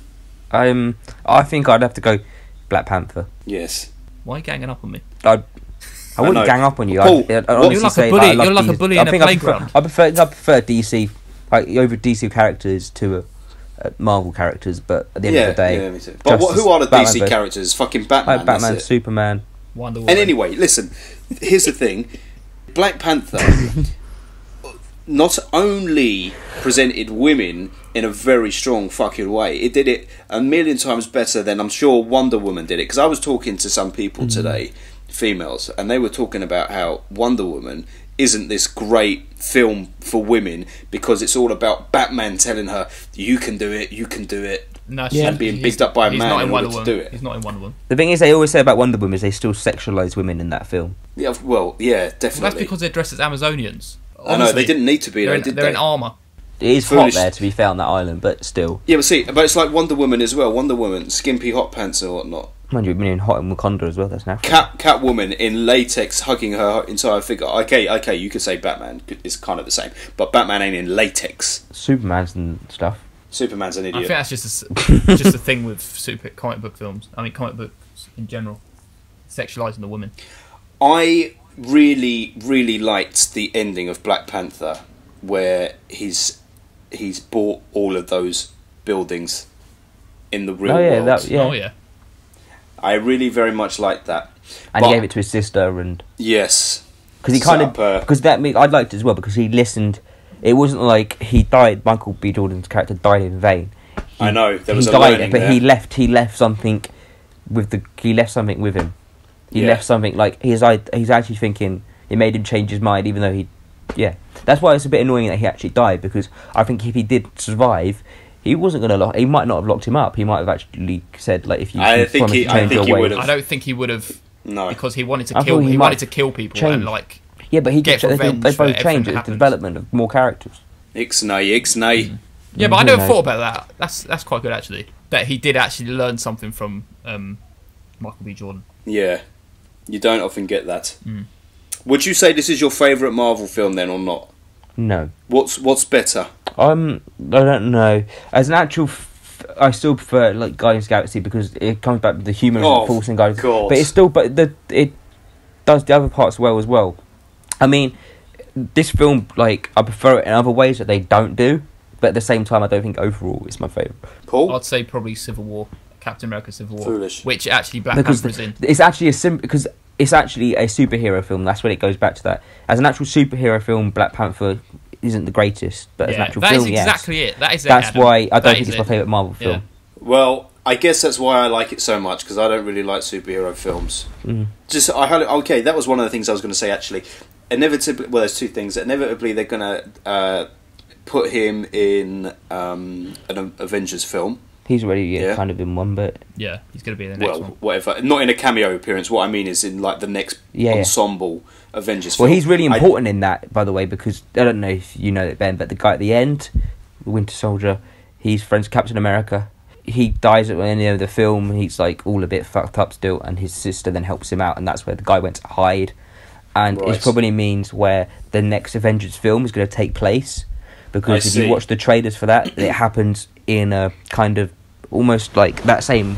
Um, I think I'd have to go Black Panther. Yes. Why are you ganging up on me? I'd. I wouldn't I gang up on you. Paul, I'd, I'd honestly you're like say, a bully. Like, you're like D C. A bully in I think a playground. I prefer, I prefer, I prefer D C like, over D C characters to uh, uh, Marvel characters. But at the end yeah, of the day, yeah, me too. But what, who are the Batman D C versus, characters? Fucking Batman, like Batman, Superman, Wonder Woman. And anyway, listen. Here's the thing: Black Panther not only presented women in a very strong fucking way. It did it a million times better than I'm sure Wonder Woman did it. Because I was talking to some people mm. today. Females, and they were talking about how Wonder Woman isn't this great film for women because it's all about Batman telling her you can do it, you can do it, no, yeah. and being bigged up by a man in, in order to do it. He's not in Wonder Woman. The thing is, they always say about Wonder Woman is they still sexualise women in that film. Yeah, well, yeah, definitely. Well, that's because they're dressed as Amazonians. Honestly, I know they didn't need to be. They're, in, did they're they? in armour. It is Foolish. hot there to be found on that island, but still. Yeah, but see, but it's like Wonder Woman as well. Wonder Woman, skimpy hot pants and whatnot. one hundred million hot in Wakanda as well, that's natural. Cat Catwoman in latex hugging her entire figure. Okay, okay, you could say Batman is kind of the same, but Batman ain't in latex. Superman's and stuff. Superman's an idiot. I think that's just a, just a thing with super comic book films. I mean, comic books in general, sexualising the woman. I really, really liked the ending of Black Panther, where he's he's bought all of those buildings in the real oh, yeah, world. That, yeah. Oh yeah. I really very much liked that, and but, he gave it to his sister, and yes, because he kind of because that me I liked it as well because he listened. It wasn't like he died. Michael B. Jordan's character died in vain. He, I know there was he a died, but there. he left. He left something with the. He left something with him. He yeah. left something like his. He's actually thinking it made him change his mind, even though he. Yeah, that's why it's a bit annoying that he actually died because I think if he did survive. He wasn't going to lock... He might not have locked him up. He might have actually said, like, if you... I think he, I think he would have. I don't think he would have... No. Because he wanted to I kill... He, he wanted to kill people change. and, like... Yeah, but he get did, revenge They, they both changed the development of more characters. Ixnay, Ixnay. Mm. Yeah, but I never thought about that. That's that's quite good, actually. That he did actually learn something from um, Michael B. Jordan. Yeah. You don't often get that. Mm. Would you say this is your favourite Marvel film, then, or not? No. What's What's better? Um, I don't know. As an actual, f I still prefer like Guardians of the Galaxy because it comes back to the human oh, force and Guardians. God. But it's still, but the it does the other parts well as well. I mean, this film like I prefer it in other ways that they don't do, but at the same time, I don't think overall it's my favorite. Paul, I'd say probably Civil War, Captain America: Civil War, Foolish. which actually Black Panther's in. It's actually a sim because. It's actually a superhero film. That's when it goes back to that. As an actual superhero film, Black Panther isn't the greatest, but yeah, as an actual that film, yes. That is exactly yes. it. That is it, That's Adam. why I don't that think it's it. my favourite Marvel yeah. film. Well, I guess that's why I like it so much, because I don't really like superhero films. Mm. Just, I had, okay, that was one of the things I was going to say, actually. Inevitably, well, there's two things. Inevitably, they're going to uh, put him in um, an Avengers film. He's already yeah. kind of in one, but yeah, he's going to be in the next well, one. Whatever, not in a cameo appearance. What I mean is in like the next yeah, ensemble yeah. Avengers. Well, film. He's really important I... in that, by the way, because I don't know if you know it, Ben, but the guy at the end, the Winter Soldier, he's friends with Captain America. He dies at the end of the film. He's like all a bit fucked up still, and his sister then helps him out, and that's where the guy went to hide. And right. it probably means where the next Avengers film is going to take place, because I if see. you watch the trailers for that, it happens in a kind of almost like that same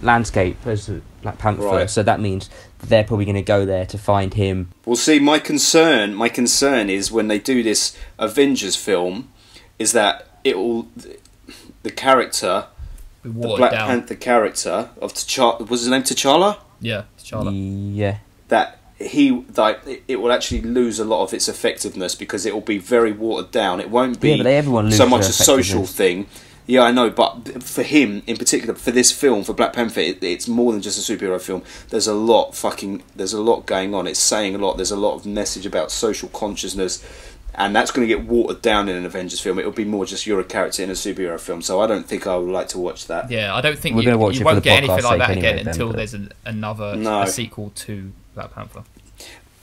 landscape as Black Panther. Right. So that means they're probably going to go there to find him. Well, see, my concern, my concern is when they do this Avengers film, is that it will the character, the Black down. Panther character of T'Challa, was his name T'Challa? Yeah, T'Challa. Yeah, that. He like it will actually lose a lot of its effectiveness because it will be very watered down. It won't be yeah, so much a social thing. Yeah, I know, but for him in particular, for this film, for Black Panther, it, it's more than just a superhero film. There's a lot fucking. There's a lot going on. It's saying a lot. There's a lot of message about social consciousness, and that's going to get watered down in an Avengers film. It'll be more just you're a character in a superhero film. So I don't think I would like to watch that. Yeah, I don't think we're going to watch. You it won't get anything like that anyway, again then, until there's an, another no. a sequel to Black Panther.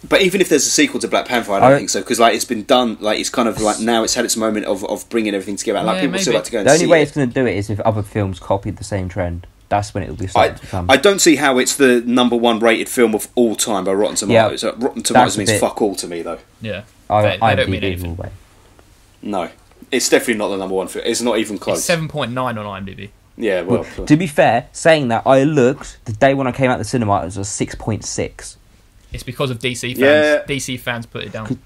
But even if there's a sequel to Black Panther, I don't I, think so, because like it's been done, like it's kind of like now it's had its moment of, of bringing everything together. Like yeah, people maybe. still like to go and the see The only way it. it's going to do it is if other films copied the same trend. That's when it will be starting I, to come. I don't see how it's the number one rated film of all time by Rotten Tomatoes. Yeah, Rotten Tomatoes means bit, fuck all to me, though. Yeah, I, they, they I don't mean anything. Way. No, it's definitely not the number one film. It's not even close. It's seven point nine on IMDb. Yeah, well. well to be fair, saying that, I looked, the day when I came out of the cinema, it was a six point six. It's because of D C fans. Yeah. D C fans put it down.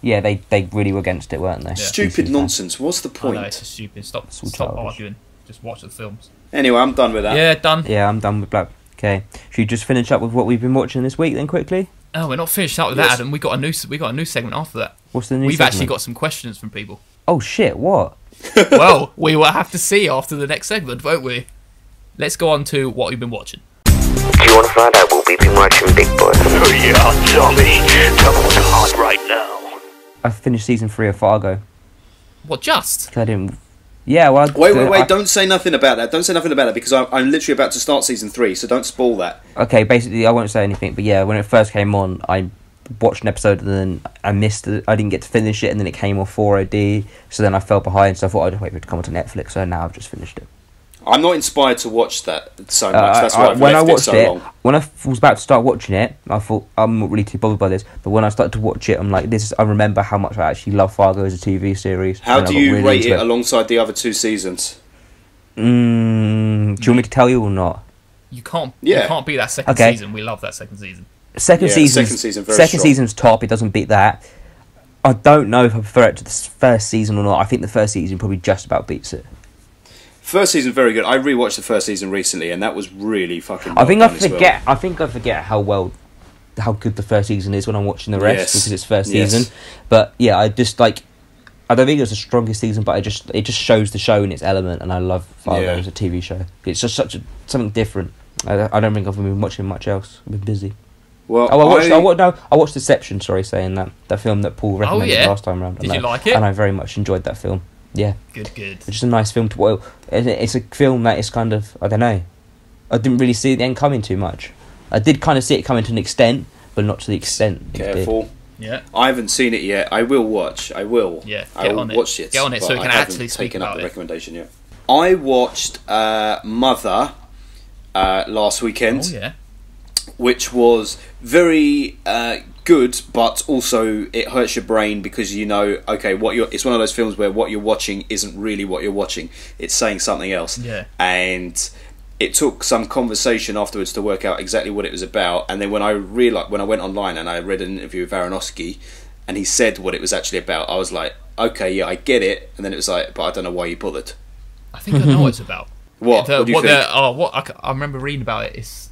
Yeah, they, they really were against it, weren't they? Yeah. Stupid D C nonsense. Fans. What's the point? Oh, no, it's just stupid. Stop, stop arguing. Just watch the films. Anyway, I'm done with that. Yeah, done. Yeah, I'm done with Black. Okay. Should we just finish up with what we've been watching this week then quickly? Oh, we're not finished up with yes. that, Adam. We got a new we got a new segment after that. What's the new We've segment? Actually got some questions from people. Oh shit, what? Well, we will have to see after the next segment, won't we? Let's go on to what we've been watching. Do you want to find out what we've been watching, Big Boy? Hurry up, Tommy. Double hard right now. I finished season three of Fargo. What, just? I didn't... Yeah, well... I'd... Wait, wait, wait. I... Don't say nothing about that. Don't say nothing about that, because I'm, I'm literally about to start season three, so don't spoil that. Okay, basically, I won't say anything, but yeah, when it first came on, I watched an episode and then I missed it. I didn't get to finish it, and then it came on four O D, so then I fell behind, so I thought I'd wait for it to come onto Netflix, so now I've just finished it. I'm not inspired to watch that so much. Uh, That's why I, I've when I watched it, so it long. When I was about to start watching it, I thought I'm not really too bothered by this. But when I started to watch it, I'm like, this is. I remember how much I actually love Fargo as a T V series. How do you really rate it, it alongside the other two seasons? Mm, do you want me to tell you or not? You can't. Yeah. You can't beat that second okay. season. We love that second season. Second yeah, season. Second season. Very second strong. season's top. It doesn't beat that. I don't know if I prefer it to the first season or not. I think the first season probably just about beats it. First season very good. I rewatched the first season recently, and that was really fucking. Well I think I forget. Well. I think I forget how well, how good the first season is when I'm watching the rest yes. because it's first yes. season. But yeah, I just like. I don't think it was the strongest season, but I just it just shows the show in its element, and I love Fargo yeah. as a T V show. It's just such a, something different. I, I don't think I've been watching much else. I've been busy. Well, oh, I watched. I, I, watched no, I watched Deception. Sorry, saying that that film that Paul recommended oh, yeah. last time around. Did you that, like it? And I very much enjoyed that film. Yeah, good, good. It's just a nice film to watch. It's a film that is kind of I don't know. I didn't really see the end coming too much. I did kind of see it coming to an extent, but not to the extent. Careful. Yeah. I haven't seen it yet. I will watch. I will. Yeah. I will watch it. Get on it so we can actually speak about it. I haven't taken up the recommendation yet. I watched uh, Mother uh, last weekend. Oh yeah. Which was very. Uh, Good, but also it hurts your brain because you know, okay, what you're. It's one of those films where what you're watching isn't really what you're watching. It's saying something else. Yeah. And it took some conversation afterwards to work out exactly what it was about. And then when I realized, when I went online and I read an interview with Aronofsky, and he said what it was actually about, I was like, okay, yeah, I get it. And then it was like, but I don't know why you bothered. I think I know what it's about. What? The, what do you what think? The, oh, what I, I remember reading about it is.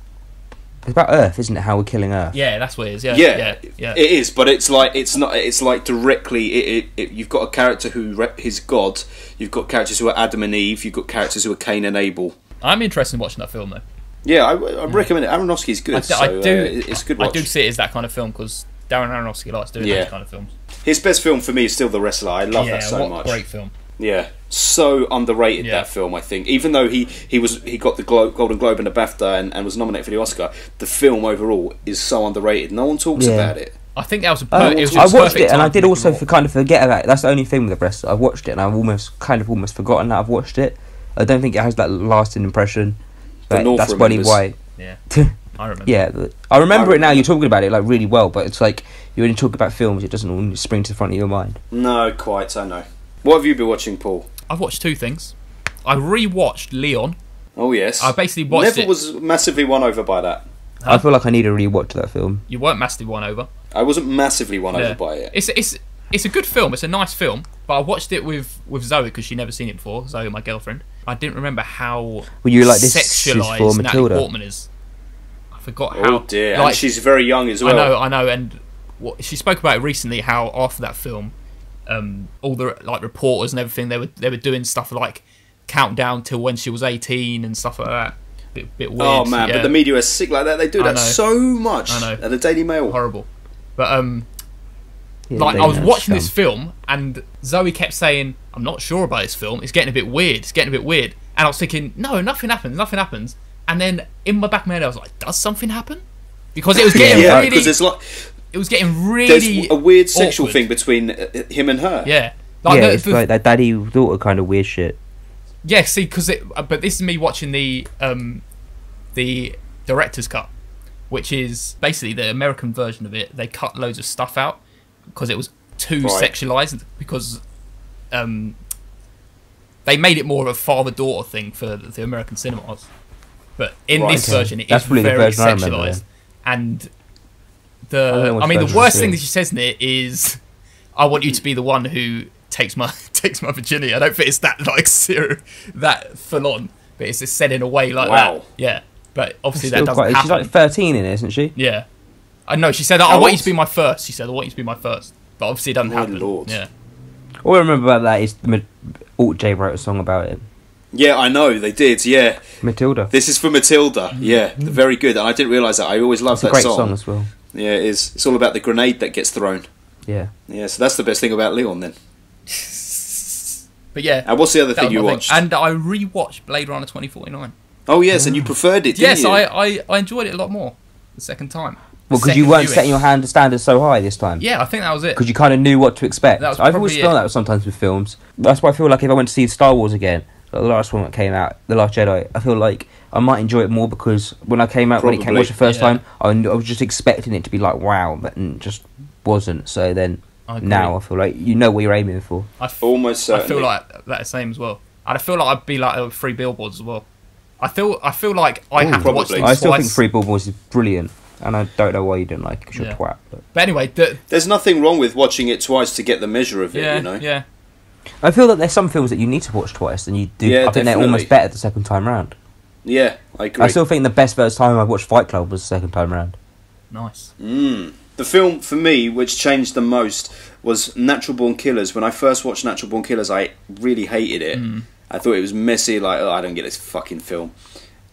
It's about Earth, isn't it? How we're killing Earth. Yeah, that's what it is. Yeah, yeah, yeah, yeah. It is, but it's like it's not. It's like directly. It, it, it, you've got a character who rep his God. You've got characters who are Adam and Eve. You've got characters who are Cain and Abel. I'm interested in watching that film though. Yeah, I, I recommend it. Aronofsky's good. I do. So, I do uh, it's a good watch. I do see it as that kind of film because Darren Aronofsky likes doing yeah. those kind of films. His best film for me is still The Wrestler. I love yeah, that so what much. Great film. Yeah. so underrated, yeah. that film, I think. Even though he, he was he got the Glo- Golden Globe and the BAFTA and, and was nominated for the Oscar, the film overall is so underrated. No one talks yeah. about it. I think that was a per- I, it was I watched it, and I did also for kind of forget about it. That's the only thing with the rest. I've watched it, and I've almost kind of almost forgotten that I've watched it. I don't think it has that lasting impression. But the that's probably why. Yeah, I remember. yeah, the, I remember I, it now. You're talking about it like really well, but it's like you only talk about films. It doesn't all spring to the front of your mind. No, quite. I know. What have you been watching, Paul? I've watched two things. I rewatched Leon. Oh yes. I basically watched Neville it. Neville was massively won over by that. Huh? I feel like I need to rewatch that film. You weren't massively won over. I wasn't massively won yeah. over by it. It's it's it's a good film. It's a nice film. But I watched it with with Zoe because she'd never seen it before. Zoe, my girlfriend. I didn't remember how Were you like this sexualized Natalie Portman is. I forgot how. Oh dear! Like, and she's very young as well. I know, I know. And what, she spoke about it recently. How after that film, um, all the like reporters and everything, they were they were doing stuff like countdown till when she was eighteen and stuff like that. Bit, bit weird. Oh man! Yeah. But the media is sick like that. They do that so much. I know. At the Daily Mail. Horrible. But um, yeah, like I was watching this film, and Zoe kept saying, "I'm not sure about this film. It's getting a bit weird. It's getting a bit weird." And I was thinking, "No, nothing happens. Nothing happens." And then in my back of my head, I was like, "Does something happen?" Because it was getting yeah, really. It's like, it was getting really. There's a weird sexual awkward. thing between him and her. Yeah, like, yeah, no, it's the, like that daddy daughter kind of weird shit. Yeah, see, because it. But this is me watching the um, the director's cut, which is basically the American version of it. They cut loads of stuff out because it was too right. sexualized, because um, they made it more of a father-daughter thing for the American cinemas. But in right. this version, it That's is really very sexualized. Remember, yeah. And the I, I mean, the worst thing that she says in it is, "I want you to be the one who takes my takes my virginity." I don't think it's that like serious, that full on, but it's just said in a way like wow. that. Yeah. But obviously that doesn't quite, happen. She's like thirteen in it, isn't she? Yeah. I know, she said, I, I want you to be my first. She said, I want you to be my first. But obviously it doesn't my happen. Lord. Yeah. All I remember about that is Alt-J wrote a song about it. Yeah, I know, they did, yeah. Matilda. This is for Matilda, yeah. Very good. And I didn't realise that. I always loved that song. It's a great song as well. Yeah, it is. It's all about the grenade that gets thrown. Yeah. Yeah, so that's the best thing about Leon then. But yeah. And what's the other thing you watched? Thing. And I re-watched Blade Runner twenty forty-nine. Oh yes, and you preferred it, didn't yes, you? Yes, I, I, I enjoyed it a lot more the second time. Well, because you weren't viewing. setting your hand standards so high this time. Yeah, I think that was it. Because you kind of knew what to expect. I've always felt that sometimes with films. That's why I feel like if I went to see Star Wars again, the last one that came out, The Last Jedi, I feel like I might enjoy it more because when I came out, Probably. when it came out the first yeah. time, I, I was just expecting it to be like, wow, but it just wasn't. So then I now I feel like you know what you're aiming for. I f- Almost certainly. I feel like that's the same as well. And I feel like I'd be like uh, Three Billboards as well. I feel I feel like I Ooh, have probably. to watch things I still twice. think Three Billboards is brilliant, and I don't know why you didn't like it, because you're yeah. a twat. But, but anyway... The, there's nothing wrong with watching it twice to get the measure of it, yeah, you know? Yeah, I feel that there's some films that you need to watch twice, and you do. Yeah, I think definitely. They're almost better the second time round. Yeah, I agree. I still think the best first time I watched Fight Club was the second time round. Nice. Mm. The film, for me, which changed the most was Natural Born Killers. When I first watched Natural Born Killers, I really hated it. Mm. I thought it was messy, like, oh, I don't get this fucking film.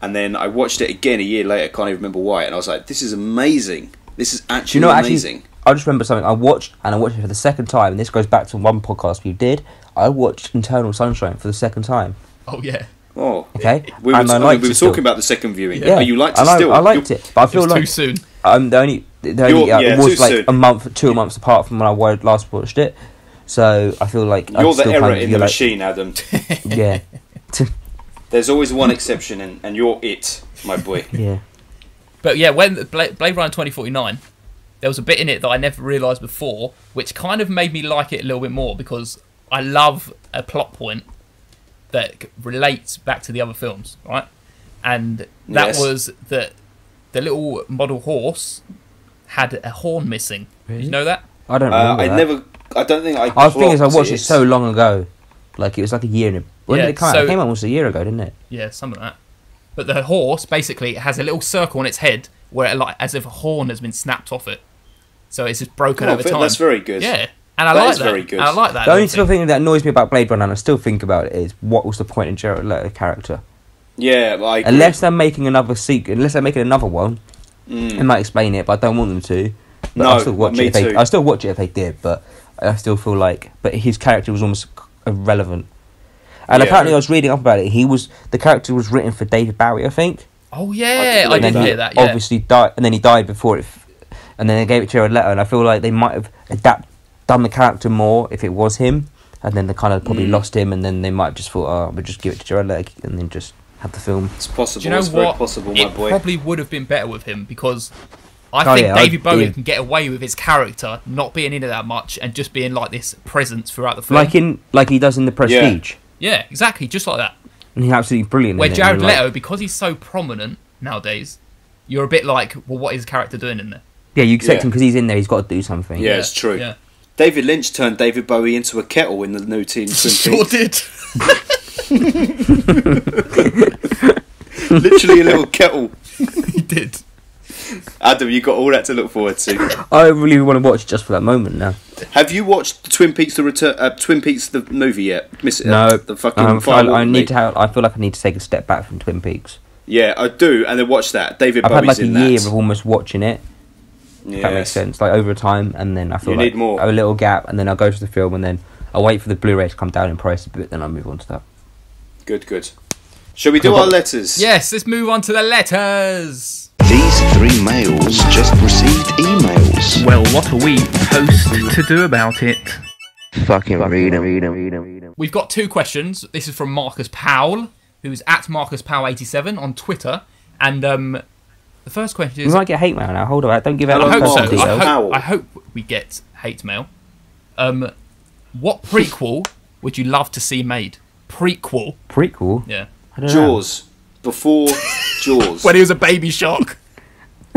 And then I watched it again a year later, can't even remember why, and I was like, this is amazing. This is actually you know, amazing. Actually, I just remember something. I watched, and I watched it for the second time, and this goes back to one podcast we did. I watched Internal Sunshine for the second time. Oh, yeah. Oh. Okay. We were, and I liked we were talking about the second viewing. Yeah. Oh, you liked it I, still. I liked You're, it, but I feel it was like... too soon. Um, the only... The only uh, yeah, it was like soon. a month, two months apart from when I last watched it. So I feel like you're I'm the error in the like... machine, Adam. Yeah. There's always one exception, and, and you're it, my boy. Yeah. But yeah, when Blade, Blade Runner twenty forty-nine, there was a bit in it that I never realised before, which kind of made me like it a little bit more, because I love a plot point that relates back to the other films, right? And that yes. was that the little model horse had a horn missing. Really? Did you know that? I don't. Uh, I that. never. I don't think I. I think I watched it, it so long ago, like it was like a year. And a, when yeah, did it come out? So, it came out almost a year ago, didn't it? Yeah, something like that. But the horse basically it has a little circle on its head where, it, like, as if a horn has been snapped off it, so it's just broken oh, over time. That's very good. Yeah, and I that like that. Very good. And I like that. The only sort of thing that annoys me about Blade Runner, and I still think about it, is what was the point in Jared Leto's character? Yeah, like unless they're making another sequel, unless they're making another one, mm. it might explain it. But I don't want them to. But no, I still watch me it if too. They, I still watch it if they did, but. I still feel like, but his character was almost irrelevant. And yeah. apparently I was reading up about it. He was the character was written for David Bowie, I think. Oh yeah, I, I did hear that. Yeah. Obviously died, and then he died before it. F- and then they gave it to Jared Leto, and I feel like they might have adapt done the character more if it was him. And then they kind of probably mm. lost him, and then they might have just thought, "Oh, we'll just give it to Jared Leto, and then just have the film." It's possible. Do you know it's what? Very possible, my it boy. Probably would have been better with him because. I oh, think yeah, David Bowie yeah. can get away with his character not being in it that much and just being like this presence throughout the film, like in like he does in The Prestige. Yeah, yeah exactly, just like that. And he's absolutely brilliant. Where in Jared it, Leto, like... because he's so prominent nowadays, you're a bit like, well, what is the character doing in there? Yeah, you accept yeah. him because he's in there. He's got to do something. Yeah, yeah. it's true. Yeah. David Lynch turned David Bowie into a kettle in the new Teen Sure did. Literally a little kettle. He did. Adam, you got all that to look forward to. I really want to watch just for that moment now. Have you watched Twin Peaks the Return, uh, Twin Peaks the movie yet? Miss, no, uh, the fucking um, final I, I need to. Have, I feel like I need to take a step back from Twin Peaks. Yeah, I do, and then watch that. David I've Bowie's in that. I've had like a year of almost watching it. Yes. If that makes sense, like over time, and then I feel you like need more. I have a little gap, and then I'll go to the film, and then I'll wait for the Blu-ray to come down in price a bit, then I'll move on to that. Good, good. Shall we do our letters? Yes, let's move on to the letters. These three males just received emails. Well, what are we supposed to do about it? Fucking read them, read them, read them, read them. We've got two questions. This is from Marcus Powell, who's at Marcus Powell eighty-seven on Twitter. And um, the first question is... We might get hate mail now. Hold on, don't give out... I hope so. I hope, I hope we get hate mail. Um, what prequel would you love to see made? Prequel? Prequel? Yeah. I don't Jaws. Know. Before Jaws. When he was a baby shark.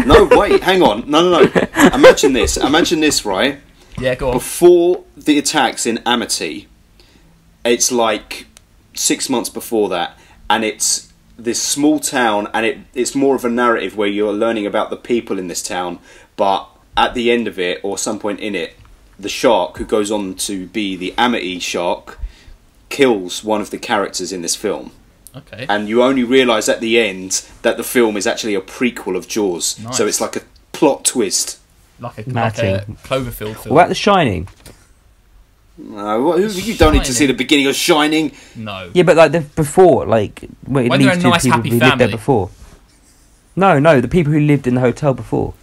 No, wait, hang on. No, no, no. Imagine this. Imagine this, right? Yeah, go on. Before the attacks in Amity, it's like six months before that, and it's this small town, and it it's more of a narrative where you're learning about the people in this town, but at the end of it, or some point in it, the shark, who goes on to be the Amity shark, kills one of the characters in this film. Okay. And you only realise at the end that the film is actually a prequel of Jaws. Nice. So it's like a plot twist. Like a, like a Cloverfield film. What about The Shining? No, well, you don't need to see the beginning of Shining. No. Yeah, but like the, before, like... Well, it when leads they're a nice happy who family. There before. No, no, the people who lived in the hotel before.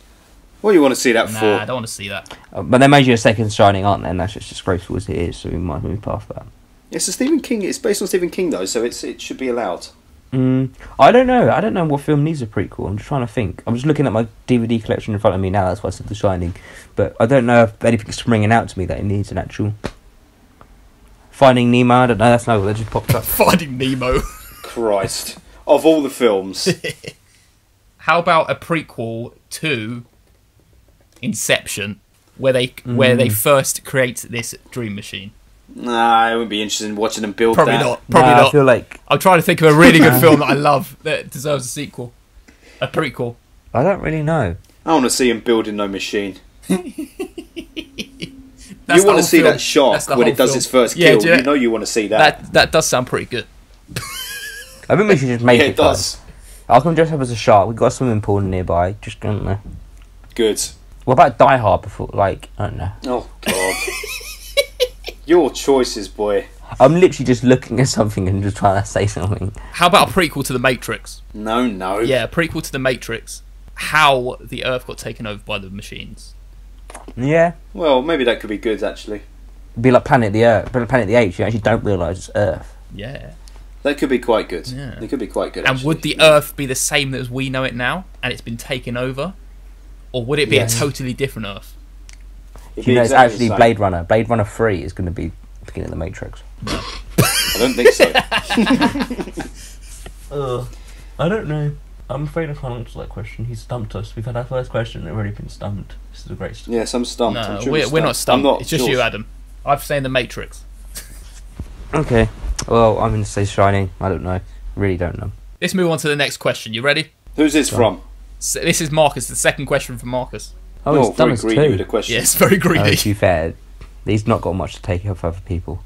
What do you want to see that nah, for? Nah, I don't want to see that. Uh, but they're making a second Shining, aren't they? And that's just disgraceful as it is, so we might move past that. It's a Stephen King. It's based on Stephen King, though, so it's it should be allowed. Mm, I don't know. I don't know what film needs a prequel. I'm just trying to think. I'm just looking at my D V D collection in front of me now. That's why I said The Shining. But I don't know if anything's springing out to me that it needs an actual... Finding Nemo. I don't know. That's not what that just popped up. Finding Nemo. Christ. Of all the films. How about a prequel to Inception, where they mm. where they first create this dream machine? Nah, I wouldn't be interested in watching them build probably that. Not, probably nah, not. I feel like... I'm trying to think of a really good film that I love that deserves a sequel. A prequel. I don't really know. I want to see him building no machine. You want to see film. That shark when it does film. Its first yeah, kill. You know? you know you want to see that. That, that does sound pretty good. I think we should just make yeah, it. It does. Fun. I'll come dress up as a shark. We've got a swimming pool nearby. Just go there. Good. What about Die Hard before? Like, I don't know. Oh, God. Your choices, boy. I'm literally just looking at something and just trying to say something. How about a prequel to The Matrix? No, no. Yeah, a prequel to The Matrix. How the Earth got taken over by the machines. Yeah. Well, maybe that could be good, actually. It'd be like Planet the Earth, but Planet the Apes, you actually don't realise it's Earth. Yeah. That could be quite good. Yeah. That could be quite good, And actually. Would the yeah. Earth be the same as we know it now, and it's been taken over? Or would it be yes. a totally different Earth? You know, exactly it's actually Blade Runner. Blade Runner three is going to be the beginning of The Matrix. No. I don't think so. uh, I don't know. I'm afraid I can't answer that question. He's stumped us. We've had our first question and already been stumped. This is a great story. Yes, I'm stumped. No, I'm sure we're, we're stumped. Not stumped. Not it's just yours. You, Adam. I've seen The Matrix. Okay. Well, I'm going to say Shining. I don't know. Really don't know. Let's move on to the next question. You ready? Who's this Go from? So, this is Marcus. The second question from Marcus. Oh, oh, it's very greedy too. With a question. Yes, very greedy. Oh, to be fair, he's not got much to take up for other people.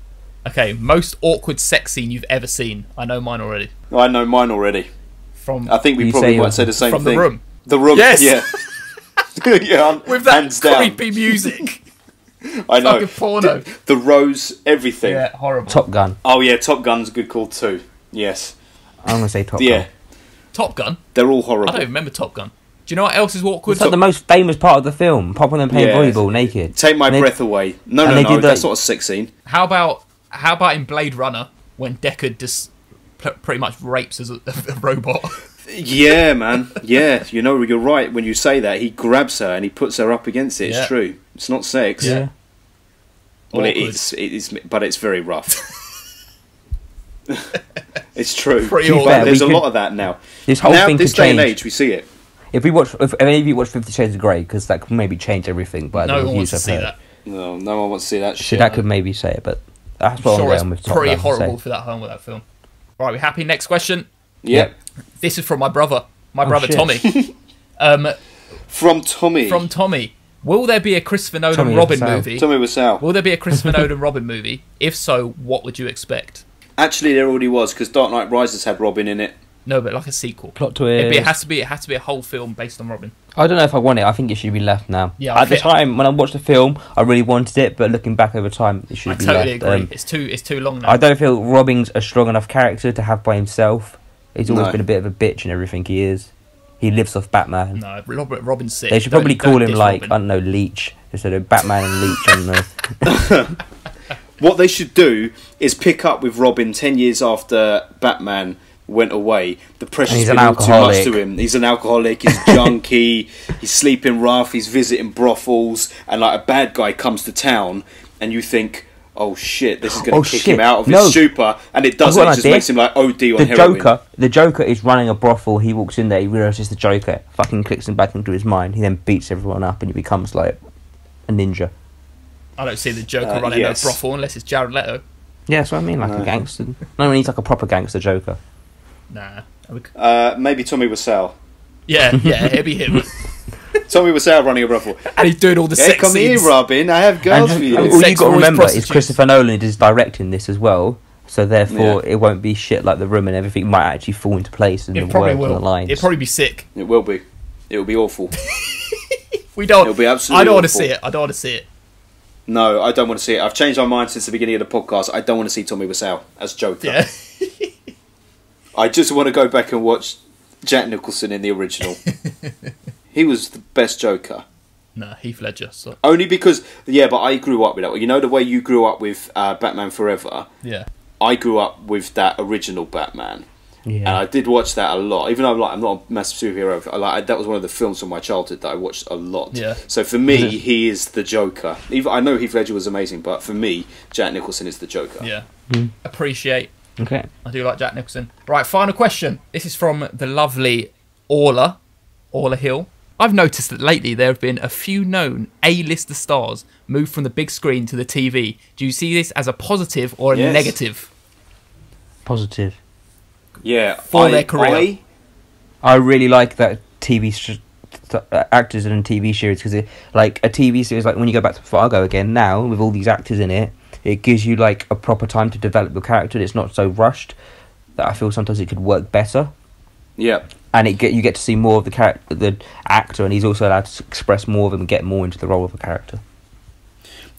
Okay, most awkward sex scene you've ever seen. I know mine already. I know mine already. From I think we probably might say the same from thing. From The Room. The Room, yes. Yeah. Yeah, hands down. With that creepy music. I know. Fucking porno. The, the Rose, everything. Yeah, horrible. Top Gun. Oh, yeah, Top Gun's a good call too. Yes. I'm going to say Top yeah. Gun. Yeah. Top Gun? They're all horrible. I don't remember Top Gun. Do you know what else is awkward? It's like Top- the most famous part of the film. Popping and playing yeah. volleyball naked. Take my and breath they, away. No, no, no. That's like, not a sex scene. How about, how about in Blade Runner when Deckard just pretty much rapes as a, a robot? Yeah, man. Yeah, you know, you're right when you say that. He grabs her and he puts her up against it. It's yeah. true. It's not sex. Yeah. Well, it is, it is, but it's very rough. It's true. Pretty but fair, there's a could, lot of that now. This whole now, thing this day change. And age, we see it. If we watch, if any of you watch Fifty Shades of Grey, because that could maybe change everything. But no one wants to see heard. that. No, no one wants to see that shit. So that could maybe say it, but that's what I'm, sure I'm going it's with. Pretty horrible for that home with that film. All right, we happy? Next question. Yep. yep. This is from my brother, my oh, brother shit. Tommy. um, from Tommy. From Tommy. Will there be a Christopher Nolan Tommy Robin movie? Tommy Wiseau. Will there be a Christopher Nolan Robin movie? If so, what would you expect? Actually, there already was, because Dark Knight Rises had Robin in it. No, but like a sequel. Plot twist. Be, it has to be. It has to be a whole film based on Robin. I don't know if I want it. I think it should be left now. Yeah, At the time when I watched the film, I really wanted it, but looking back over time, it should I be totally left. I totally agree. Um, it's too. It's too long now. I don't feel Robin's a strong enough character to have by himself. He's always no. been a bit of a bitch in everything he is. He lives off Batman. No, Robert, Robin's sick. They should don't, probably don't call him like Robin. I don't know, Leech instead of Batman and Leech on the. What they should do is pick up with Robin ten years after Batman went away. The pressure's been all too much to him. He's an alcoholic. He's junkie. He's sleeping rough. He's visiting brothels, and like a bad guy comes to town, and you think, "Oh shit, this is going to oh, kick shit. him out of no. his stupor," and it doesn't. It just idea. makes him like O D on the heroin. Joker, the Joker is running a brothel. He walks in there. He realizes the Joker. Fucking clicks him back into his mind. He then beats everyone up, and he becomes like a ninja. I don't see the Joker uh, running yes. a brothel unless it's Jared Leto. Yeah, that's what I mean, like no. a gangster. No, he needs like a proper gangster Joker. Nah. Uh, maybe Tommy Wiseau. Yeah, yeah, it'd be him. Tommy Wiseau running a brothel. And he's doing all the yeah, sex come scenes. Come here, Robin, I have girls and, for you. All you've got to remember is Christopher Nolan is directing this as well, so therefore yeah. it won't be shit like The Room and everything might actually fall into place in it the probably will. The lines. It'll probably be sick. It will be. It'll be awful. we don't, It'll be absolutely I don't awful. want to see it. I don't want to see it. No, I don't want to see it. I've changed my mind since the beginning of the podcast. I don't want to see Tommy Wiseau as Joker. Yeah. I just want to go back and watch Jack Nicholson in the original. He was the best Joker. Nah, Heath Ledger. So. Only because, yeah, but I grew up with that. You know the way you grew up with uh, Batman Forever? Yeah. I grew up with that original Batman. Yeah. And I did watch that a lot. Even though like, I'm not a massive superhero, I, like, that was one of the films from my childhood that I watched a lot. Yeah. So for me, yeah. he is the Joker. Even, I know Heath Ledger was amazing, but for me, Jack Nicholson is the Joker. Yeah. Mm. Appreciate. Okay. I do like Jack Nicholson. Right, final question. This is from the lovely Orla, Orla Hill. I've noticed that lately there have been a few known A-lister stars moved from the big screen to the T V. Do you see this as a positive or a yes. negative? Positive. Yeah, for I, their career. I, I really like that T V sh- th- actors in T V series because, like, a T V series, like when you go back to Fargo again now with all these actors in it, it gives you like a proper time to develop your character. And it's not so rushed. That I feel sometimes it could work better. Yeah, and it get you get to see more of the character, the actor, and he's also allowed to express more of him and get more into the role of a character.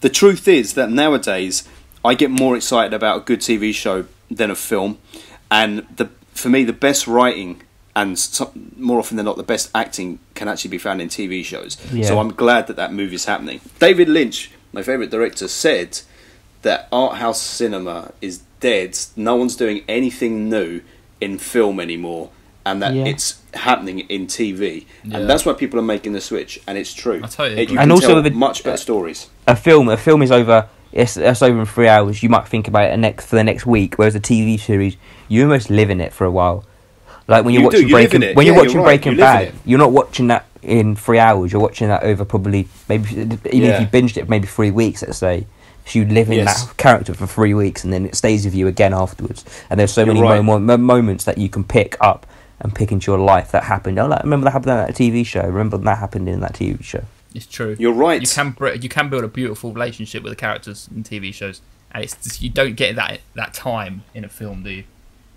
The truth is that nowadays I get more excited about a good T V show than a film. And the, for me, the best writing and some, more often than not, the best acting can actually be found in T V shows. Yeah. So I'm glad that that move is happening. David Lynch, my favourite director, said that art house cinema is dead. No one's doing anything new in film anymore. And that yeah. it's happening in T V. Yeah. And that's why people are making the switch. And it's true. I totally agree. You and also with a, much better uh, stories. A film, a film is over... It's, it's over in three hours. You might think about it next for the next week. Whereas a T V series, you almost live in it for a while. Like when you're you watching do, you Breaking, live in it. when yeah, you're watching you're right. Breaking you Bad, you're not watching that in three hours. You're watching that over probably maybe even yeah. if you binged it for maybe three weeks. Let's say so you live in yes. that character for three weeks, and then it stays with you again afterwards. And there's so you're many right. mo- mo- moments that you can pick up and pick into your life that happened. Oh, like, remember that happened in that T V show. Remember that happened in that T V show. It's true. You're right. You can you can build a beautiful relationship with the characters in T V shows, and it's just, you don't get that that time in a film, do you?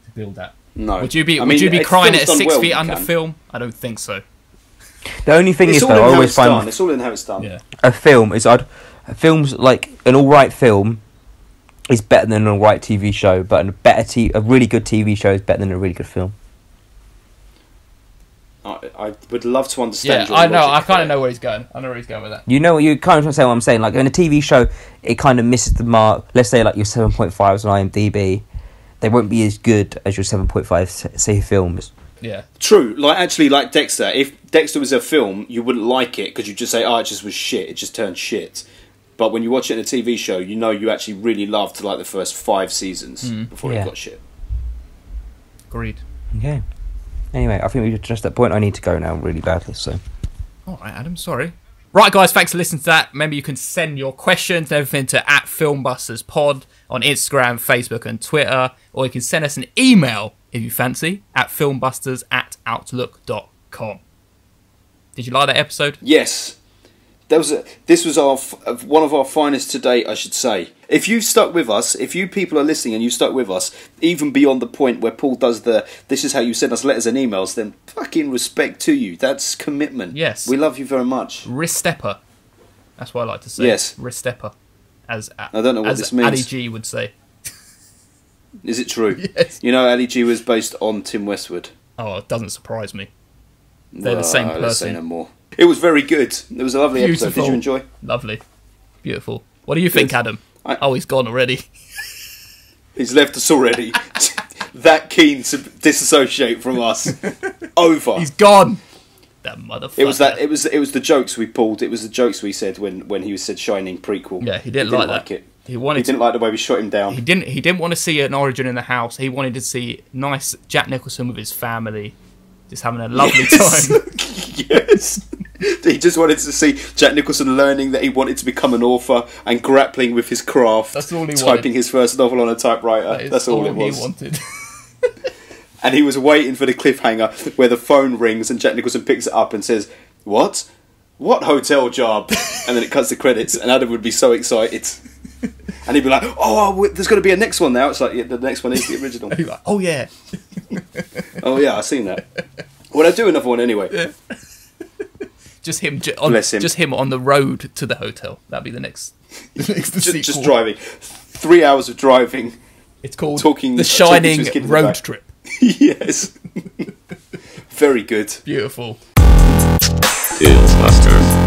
To build that. No. Would you be I Would mean, you be crying at a Six well, Feet Under can. film? I don't think so. The only thing it's is, though, I always find done. it's all in how it's done. Yeah. A film is I'd a film's like an all right film is better than an all right T V show, but a better t- a really good T V show is better than a really good film. I, I would love to understand. Yeah, I know. I kind of know where he's going. I know where he's going with that. You know, you kind of trying to say what I'm saying. Like in a T V show, it kind of misses the mark. Let's say like your seven point fives on IMDb, they won't be as good as your seven point five say films. Yeah, true. Like actually, like Dexter. If Dexter was a film, you wouldn't like it because you just say, "Oh, it just was shit. It just turned shit." But when you watch it in a T V show, you know you actually really loved like the first five seasons mm. before yeah. it got shit. Agreed. Okay. Anyway, I think we've addressed that point. I need to go now, really badly. So, all right, Adam. Sorry. Right, guys. Thanks for listening to that. Remember, you can send your questions and everything to at FilmbustersPod on Instagram, Facebook, and Twitter, or you can send us an email. If you fancy, at filmbusters at outlook dot com. Did you like that episode? Yes. That was a, this was our f- one of our finest to date, I should say. If you've stuck with us, if you people are listening and you stuck with us, even beyond the point where Paul does the, this is how you send us letters and emails, then fucking respect to you. That's commitment. Yes. We love you very much. Ristepper. That's what I like to say. Yes. Ristepper. As, I don't know what this means. As Ali G would say. Is it true? Yes. You know, Ali G was based on Tim Westwood. Oh, it doesn't surprise me. They're no, the same person. Let's say no more. It was very good. It was a lovely Beautiful. episode. Did you enjoy? Lovely. Beautiful. What do you good. think, Adam? I... Oh, he's gone already. He's left us already. That keen to disassociate from us. Over. He's gone. That motherfucker. It was that. It was. It was the jokes we pulled. It was the jokes we said when, when he said "Shining" prequel. Yeah, he didn't, he didn't like, like that. It. He, wanted he didn't to, like the way we shot him down. He didn't He didn't want to see an origin in the house. He wanted to see nice Jack Nicholson with his family, just having a lovely yes. time. Yes. He just wanted to see Jack Nicholson learning that he wanted to become an author and grappling with his craft. That's all he typing wanted. Typing his first novel on a typewriter. That That's all, all it was. He wanted. And he was waiting for the cliffhanger where the phone rings and Jack Nicholson picks it up and says, "What? What hotel job?" And then it cuts the credits and Adam would be so excited. And he'd be like, "Oh, there's going to be a next one now." It's like, yeah, the next one is the original. He'd be like, "Oh, yeah. Oh, yeah, I've seen that." Well, I'd do another one anyway. Yeah. Just him, ju- on, Bless him. Just him on the road to the hotel. That'd be the next, the next the just, just driving. Three hours of driving. It's called talking, The Shining uh, talking Road Trip. Yes. Very good. Beautiful. It's Buster.